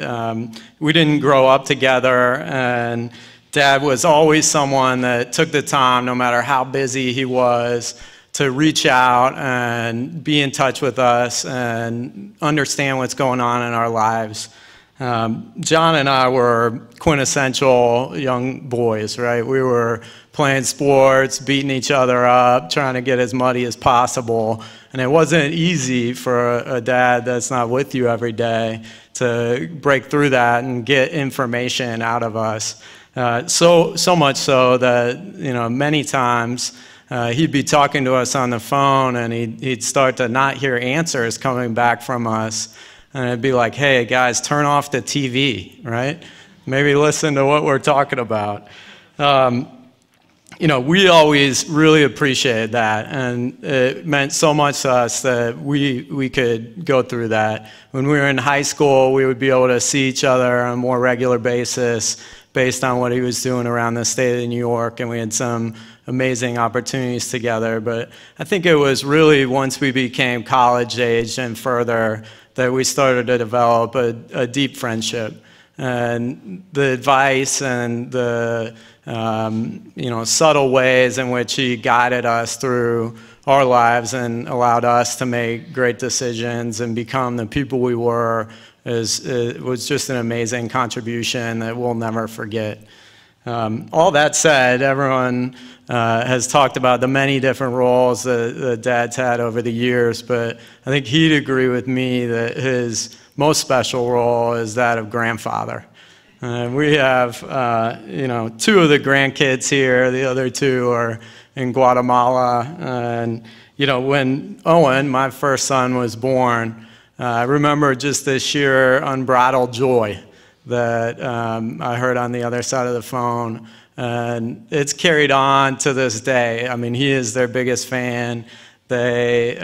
We didn't grow up together, and Dad was always someone that took the time, no matter how busy he was, to reach out and be in touch with us and understand what's going on in our lives. John and I were quintessential young boys, right? We were playing sports, beating each other up, trying to get as muddy as possible. And it wasn't easy for a dad that's not with you every day to break through that and get information out of us. So much so that, you know, many times, he'd be talking to us on the phone, and he'd start to not hear answers coming back from us. And it'd be like, hey, guys, turn off the TV, right? Maybe listen to what we're talking about. You know, we always really appreciated that. And it meant so much to us that we could go through that. When we were in high school, we would be able to see each other on a more regular basis based on what he was doing around the state of New York. And we had some amazing opportunities together. But I think it was really once we became college age and further that we started to develop a deep friendship. and the advice and the subtle ways in which he guided us through our lives and allowed us to make great decisions and become the people we were was just an amazing contribution that we'll never forget. All that said, everyone has talked about the many different roles that Dad's had over the years, but I think he'd agree with me that his most special role is that of grandfather. We have, two of the grandkids here. The other two are in Guatemala. And, when Owen, my first son, was born, I remember just the sheer unbridled joy that I heard on the other side of the phone. And it's carried on to this day. I mean, he is their biggest fan. They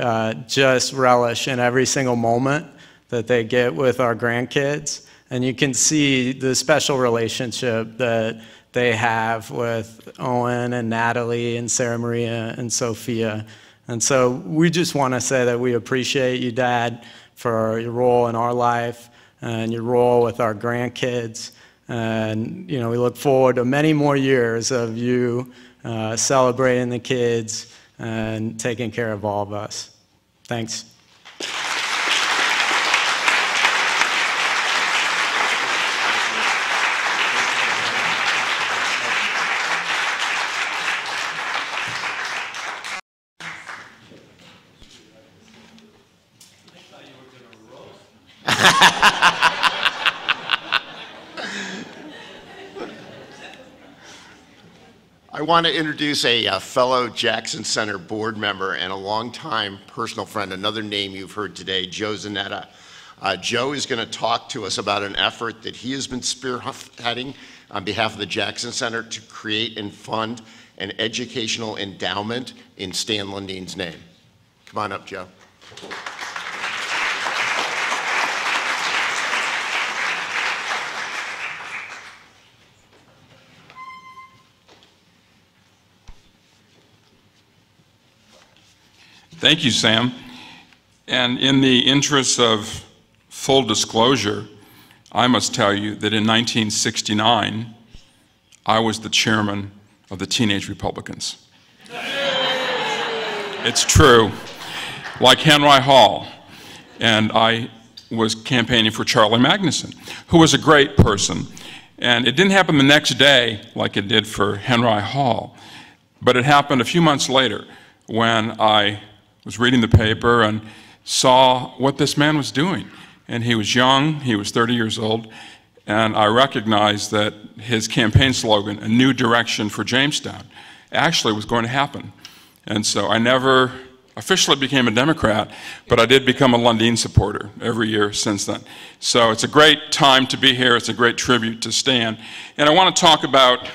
just relish in every single moment that they get with our grandkids. And you can see the special relationship that they have with Owen and Natalie and Sarah Maria and Sophia. And so we just want to say that we appreciate you, Dad, for your role in our life and your role with our grandkids. And, we look forward to many more years of you celebrating the kids and taking care of all of us. Thanks. I want to introduce a fellow Jackson Center board member and a longtime personal friend, another name you've heard today, Joe Zanetta. Joe is going to talk to us about an effort that he has been spearheading on behalf of the Jackson Center to create and fund an educational endowment in Stan Lundine's name. Come on up, Joe. Thank you, Sam. And in the interest of full disclosure, I must tell you that in 1969, I was the chairman of the Teenage Republicans. It's true, like Henry Hall. And I was campaigning for Charlie Magnuson, who was a great person. And it didn't happen the next day like it did for Henry Hall, but it happened a few months later when I was reading the paper and saw what this man was doing. And he was young, he was 30 years old, and I recognized that his campaign slogan, "A New Direction for Jamestown," actually was going to happen. And so I never officially became a Democrat, but I did become a Lundine supporter every year since then. So it's a great time to be here, it's a great tribute to Stan. And I want to talk about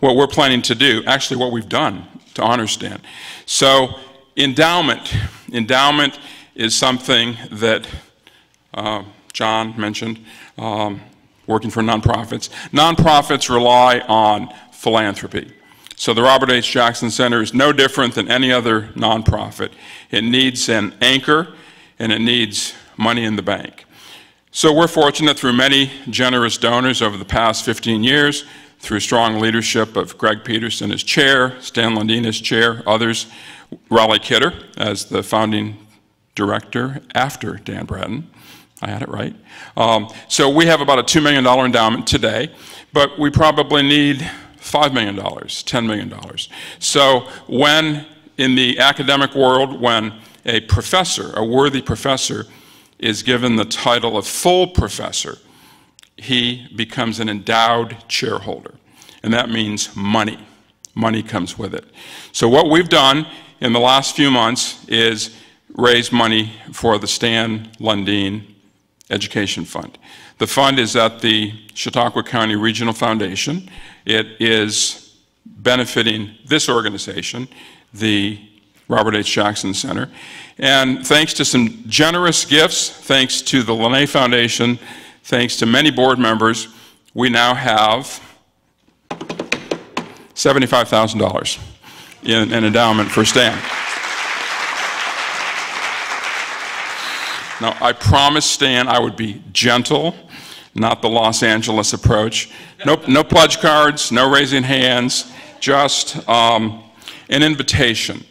what we're planning to do, actually what we've done to honor Stan. So, endowment. Endowment is something that John mentioned, working for nonprofits. Nonprofits rely on philanthropy. So the Robert H. Jackson Center is no different than any other nonprofit. It needs an anchor and it needs money in the bank. So we're fortunate through many generous donors over the past 15 years, through strong leadership of Greg Peterson as chair, Stan Lundine as chair, others, Raleigh Kidder as the founding director after Dan Bratton. I had it right. So we have about a $2 million endowment today, but we probably need $5 million, $10 million. So when in the academic world, when a professor, a worthy professor, is given the title of full professor, he becomes an endowed shareholder. And that means money. Money comes with it. So what we've done in the last few months is raise money for the Stan Lundine Education Fund. The fund is at the Chautauqua County Regional Foundation. It is benefiting this organization, the Robert H. Jackson Center. And thanks to some generous gifts, thanks to the Lundine Foundation, thanks to many board members, we now have $75,000 in an endowment for Stan. Now, I promised Stan I would be gentle, not the Los Angeles approach. No pledge cards, no raising hands, just an invitation.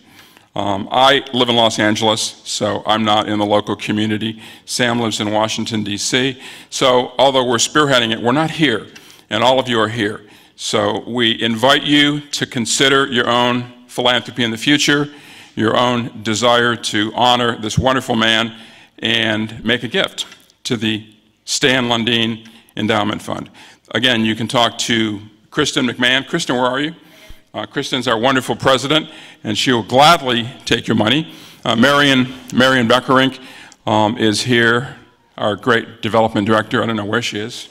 I live in Los Angeles, so I'm not in the local community. Sam lives in Washington, D.C. So although we're spearheading it, we're not here, and all of you are here. So we invite you to consider your own philanthropy in the future, your own desire to honor this wonderful man, and make a gift to the Stan Lundine Endowment Fund. Again, you can talk to Kristen McMahon. Kristen, where are you? Kristen's our wonderful president, and she will gladly take your money. Marion Beckerink is here, our great development director. I don't know where she is.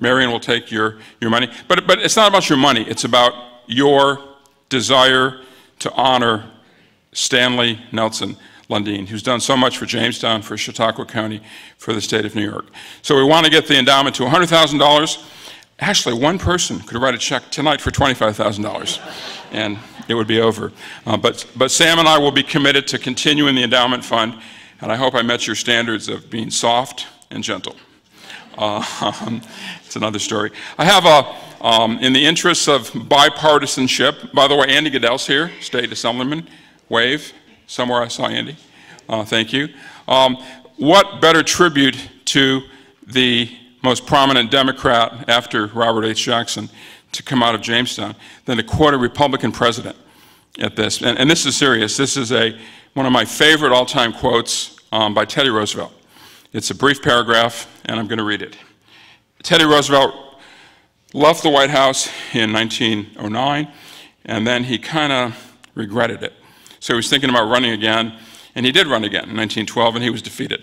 Marion will take your money. But it's not about your money. It's about your desire to honor Stanley Nelson Lundine, who's done so much for Jamestown, for Chautauqua County, for the state of New York. So we want to get the endowment to $100,000. Actually, one person could write a check tonight for $25,000, and it would be over. But Sam and I will be committed to continuing the endowment fund, and I hope I met your standards of being soft and gentle. It's another story. I have a, in the interests of bipartisanship, by the way, Andy Goodell's here, State Assemblyman, wave. Somewhere I saw Andy. Thank you. What better tribute to the most prominent Democrat after Robert H. Jackson to come out of Jamestown than to quote a Republican president at this. And this is serious. This is one of my favorite all-time quotes by Teddy Roosevelt. It's a brief paragraph, and I'm going to read it. Teddy Roosevelt left the White House in 1909, and then he kind of regretted it. So he was thinking about running again, and he did run again in 1912, and he was defeated.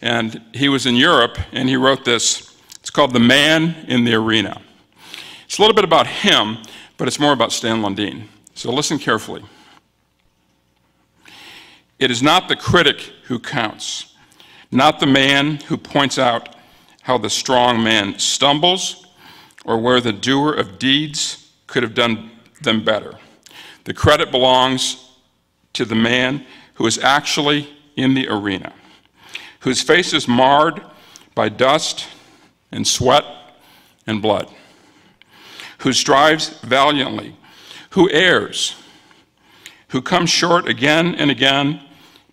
And he was in Europe, and he wrote this. It's called The Man in the Arena. It's a little bit about him, but it's more about Stan Lundine. So listen carefully. It is not the critic who counts, not the man who points out how the strong man stumbles or where the doer of deeds could have done them better. The credit belongs to the man who is actually in the arena, whose face is marred by dust and sweat and blood, who strives valiantly, who errs, who comes short again and again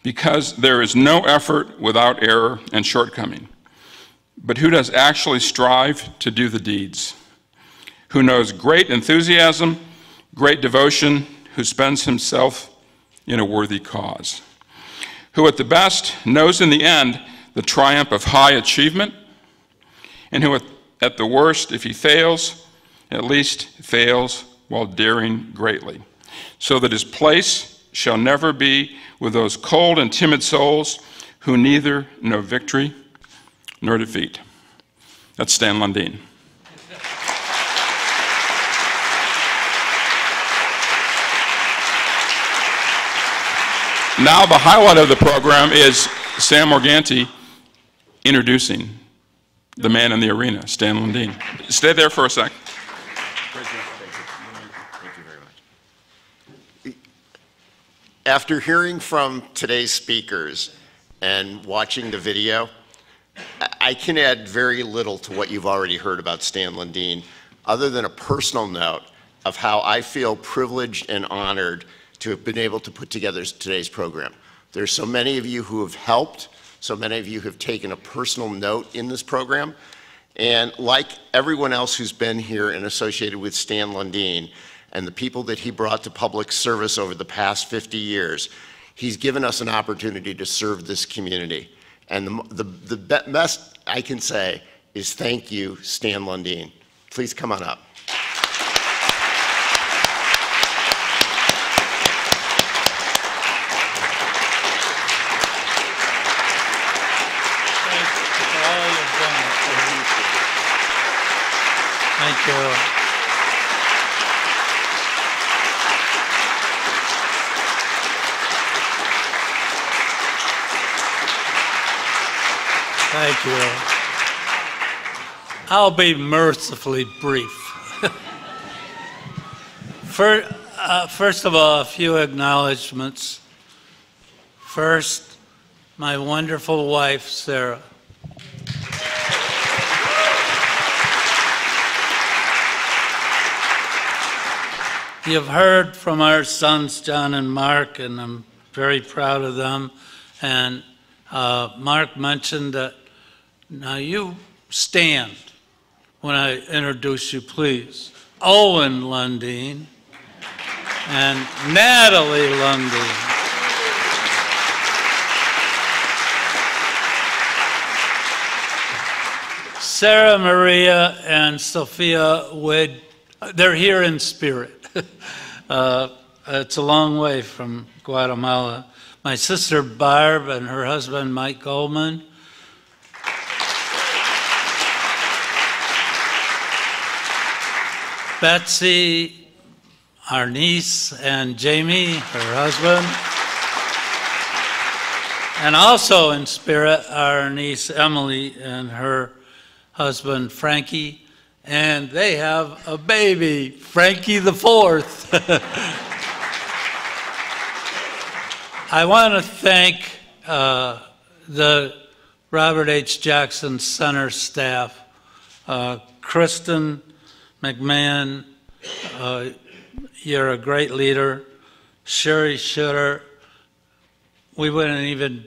because there is no effort without error and shortcoming, but who does actually strive to do the deeds, who knows great enthusiasm, great devotion, who spends himself in a worthy cause, who at the best knows in the end the triumph of high achievement, and who at the worst, if he fails, at least fails while daring greatly, so that his place shall never be with those cold and timid souls who neither know victory nor defeat. That's Stan Lundine. Now the highlight of the program is Sam Morgante introducing the man in the arena, Stan Lundine. Stay there for a sec. Thank you very much. After hearing from today's speakers and watching the video, I can add very little to what you've already heard about Stan Lundine, other than a personal note of how I feel privileged and honored to have been able to put together today's program. There's so many of you who have helped, so many of you have taken a personal note in this program, and like everyone else who's been here and associated with Stan Lundine and the people that he brought to public service over the past 50 years, he's given us an opportunity to serve this community. And the best I can say is thank you, Stan Lundine. Please come on up. Thank you. I'll be mercifully brief. First of all, a few acknowledgments. First, my wonderful wife, Sarah. You've heard from our sons, John and Mark, and I'm very proud of them. And Mark mentioned that, now you stand when I introduce you, please. Owen Lundine and Natalie Lundine. Sarah Maria and Sophia Wade, they're here in spirit. It's a long way from Guatemala. My sister Barb and her husband Mike Goldman. Betsy, our niece, and Jamie, her husband. And also in spirit, our niece Emily and her husband Frankie, and they have a baby, Frankie the Fourth. I want to thank the Robert H. Jackson Center staff, Kristen McMahon, you're a great leader, Sherry Schutter. We wouldn't even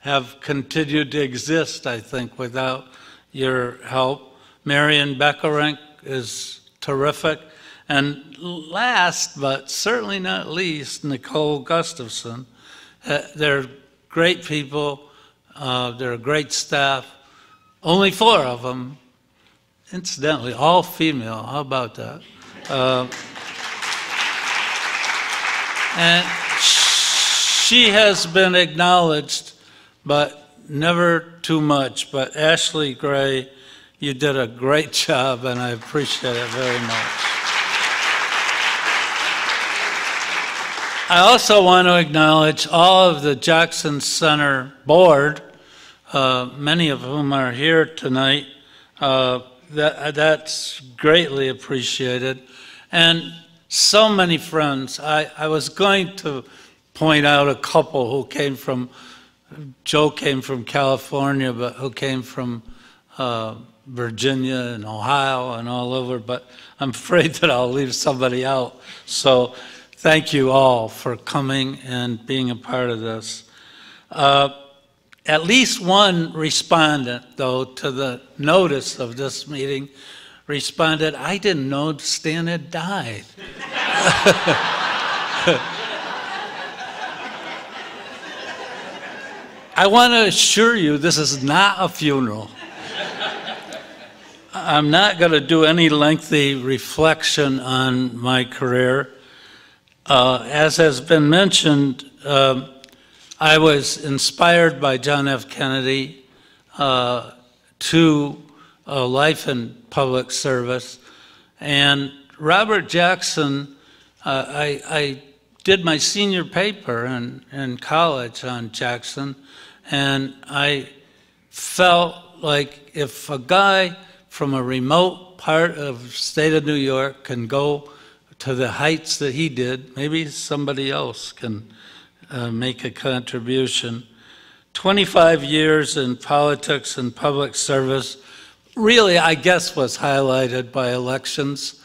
have continued to exist, I think, without your help. Marion Beckerink is terrific. And last, but certainly not least, Nicole Gustafson. They're great people. They're a great staff. Only four of them. Incidentally, all female. How about that? And she has been acknowledged, but never too much, but Ashlee Gray, you did a great job, and I appreciate it very much. I also want to acknowledge all of the Jackson Center board, many of whom are here tonight. That's greatly appreciated. And so many friends. I was going to point out a couple who came from Joe came from California, but who came from Virginia and Ohio and all over, but I'm afraid that I'll leave somebody out. So thank you all for coming and being a part of this. At least one respondent, though, to the notice of this meeting responded, "I didn't know Stan had died." I want to assure you this is not a funeral. I'm not going to do any lengthy reflection on my career. As has been mentioned, I was inspired by John F. Kennedy to a life in public service. And Robert Jackson, I did my senior paper in college on Jackson. And I felt like if a guy from a remote part of the state of New York can go to the heights that he did, maybe somebody else can make a contribution. 25 years in politics and public service really, I guess, was highlighted by elections.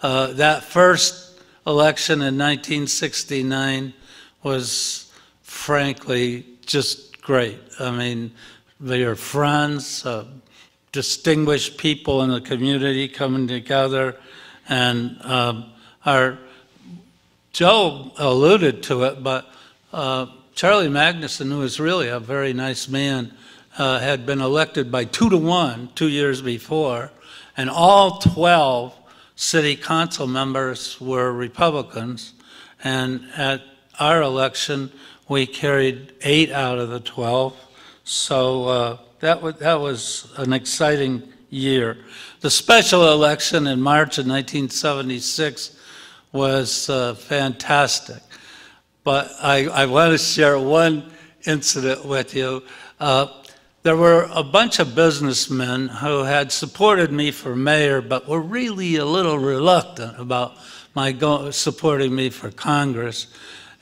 That first election in 1969 was, frankly, just great. I mean, they are friends, distinguished people in the community coming together, and Joe alluded to it, but Charlie Magnuson, who was really a very nice man, had been elected by 2-1 2 years before, and all 12 city council members were Republicans, and at our election, we carried 8 out of the 12, so that was an exciting year. The special election in March of 1976 was fantastic, but I want to share one incident with you. There were a bunch of businessmen who had supported me for mayor, but were really a little reluctant about my supporting me for Congress.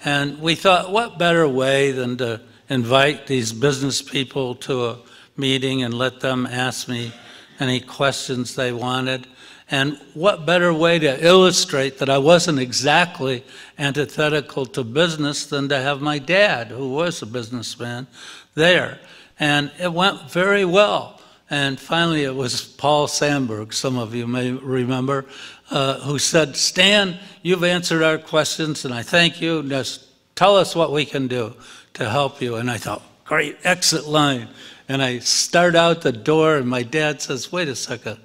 And we thought, what better way than to invite these business people to a meeting and let them ask me any questions they wanted. And what better way to illustrate that I wasn't exactly antithetical to business than to have my dad, who was a businessman, there. And it went very well. And finally, it was Paul Sandberg, some of you may remember, who said, "Stan, you've answered our questions, and I thank you. Just tell us what we can do to help you." And I thought, great, exit line. And I start out the door, and my dad says, "Wait a second.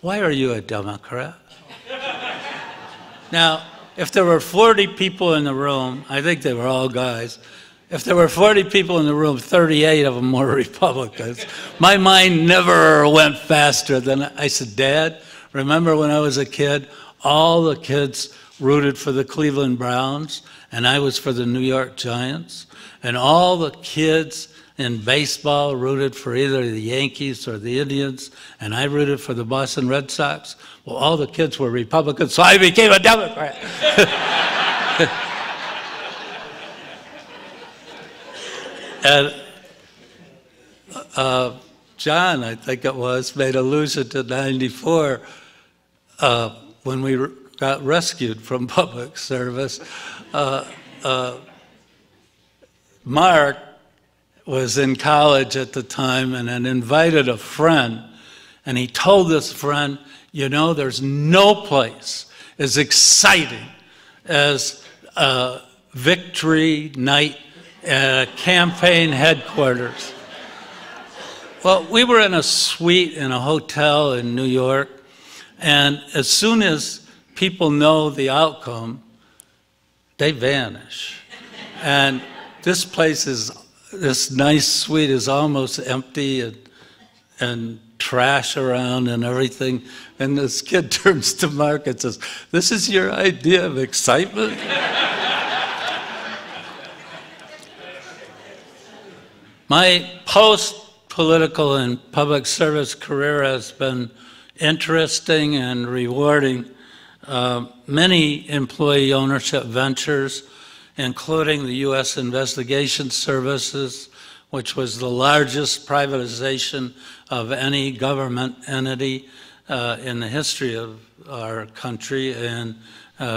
Why are you a Democrat?" Now, if there were 40 people in the room, I think they were all guys. If there were 40 people in the room, 38 of them were Republicans. My mind never went faster than I said, "Dad, remember when I was a kid, all the kids rooted for the Cleveland Browns, and I was for the New York Giants, and all the kids in baseball rooted for either the Yankees or the Indians, and I rooted for the Boston Red Sox? Well, all the kids were Republicans, so I became a Democrat." And John, I think it was, made allusion to '94 when we got rescued from public service. Mark was in college at the time and had invited a friend, and he told this friend, "You know, there's no place as exciting as victory night at campaign headquarters." Well, we were in a suite in a hotel in New York, and as soon as people know the outcome, they vanish. And this place is, this nice suite is almost empty and trash around and everything. And this kid turns to Mark and says, "This is your idea of excitement?" My post-political and public service career has been interesting and rewarding. Many employee ownership ventures, including the U.S. Investigation Services, which was the largest privatization of any government entity in the history of our country, and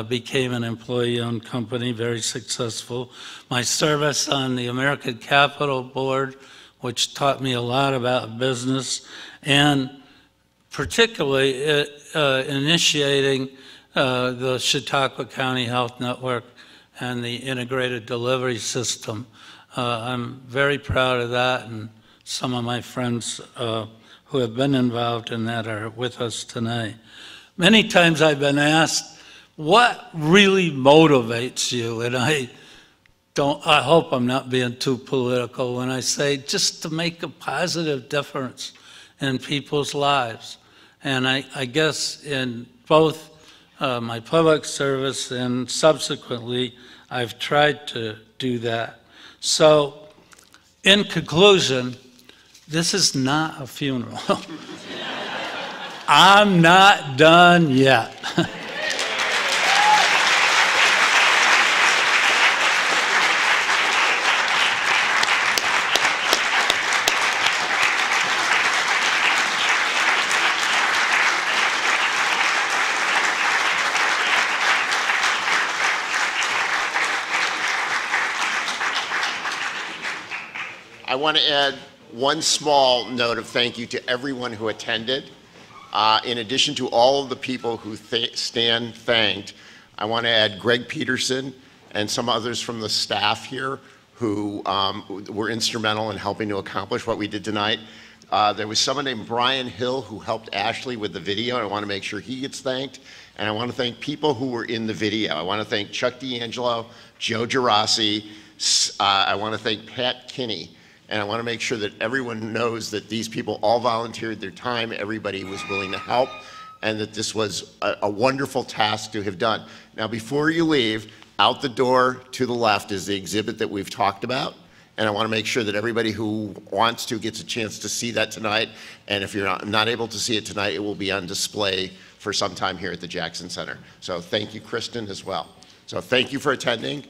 became an employee-owned company, very successful. My service on the American Capital Board, which taught me a lot about business, and particularly initiating the Chautauqua County Health Network and the integrated delivery system. I'm very proud of that, and some of my friends who have been involved in that are with us tonight. Many times I've been asked, what really motivates you? And I hope I'm not being too political when I say just to make a positive difference in people's lives. And I guess in both my public service and subsequently, I've tried to do that. So, in conclusion, this is not a funeral. I'm not done yet. I want to add one small note of thank you to everyone who attended. In addition to all of the people who Stan thanked, I want to add Greg Peterson and some others from the staff here who were instrumental in helping to accomplish what we did tonight. There was someone named Brian Hill who helped Ashlee with the video, and I want to make sure he gets thanked. And I want to thank people who were in the video. I want to thank Chuck D'Angelo, Joe Gerace, I want to thank Pat Kinney. And I want to make sure that everyone knows that these people all volunteered their time, everybody was willing to help, and that this was a wonderful task to have done. Now, before you leave, out the door to the left is the exhibit that we've talked about, and I want to make sure that everybody who wants to gets a chance to see that tonight, and if you're not able to see it tonight, it will be on display for some time here at the Jackson Center. So thank you, Kristen, as well. So thank you for attending.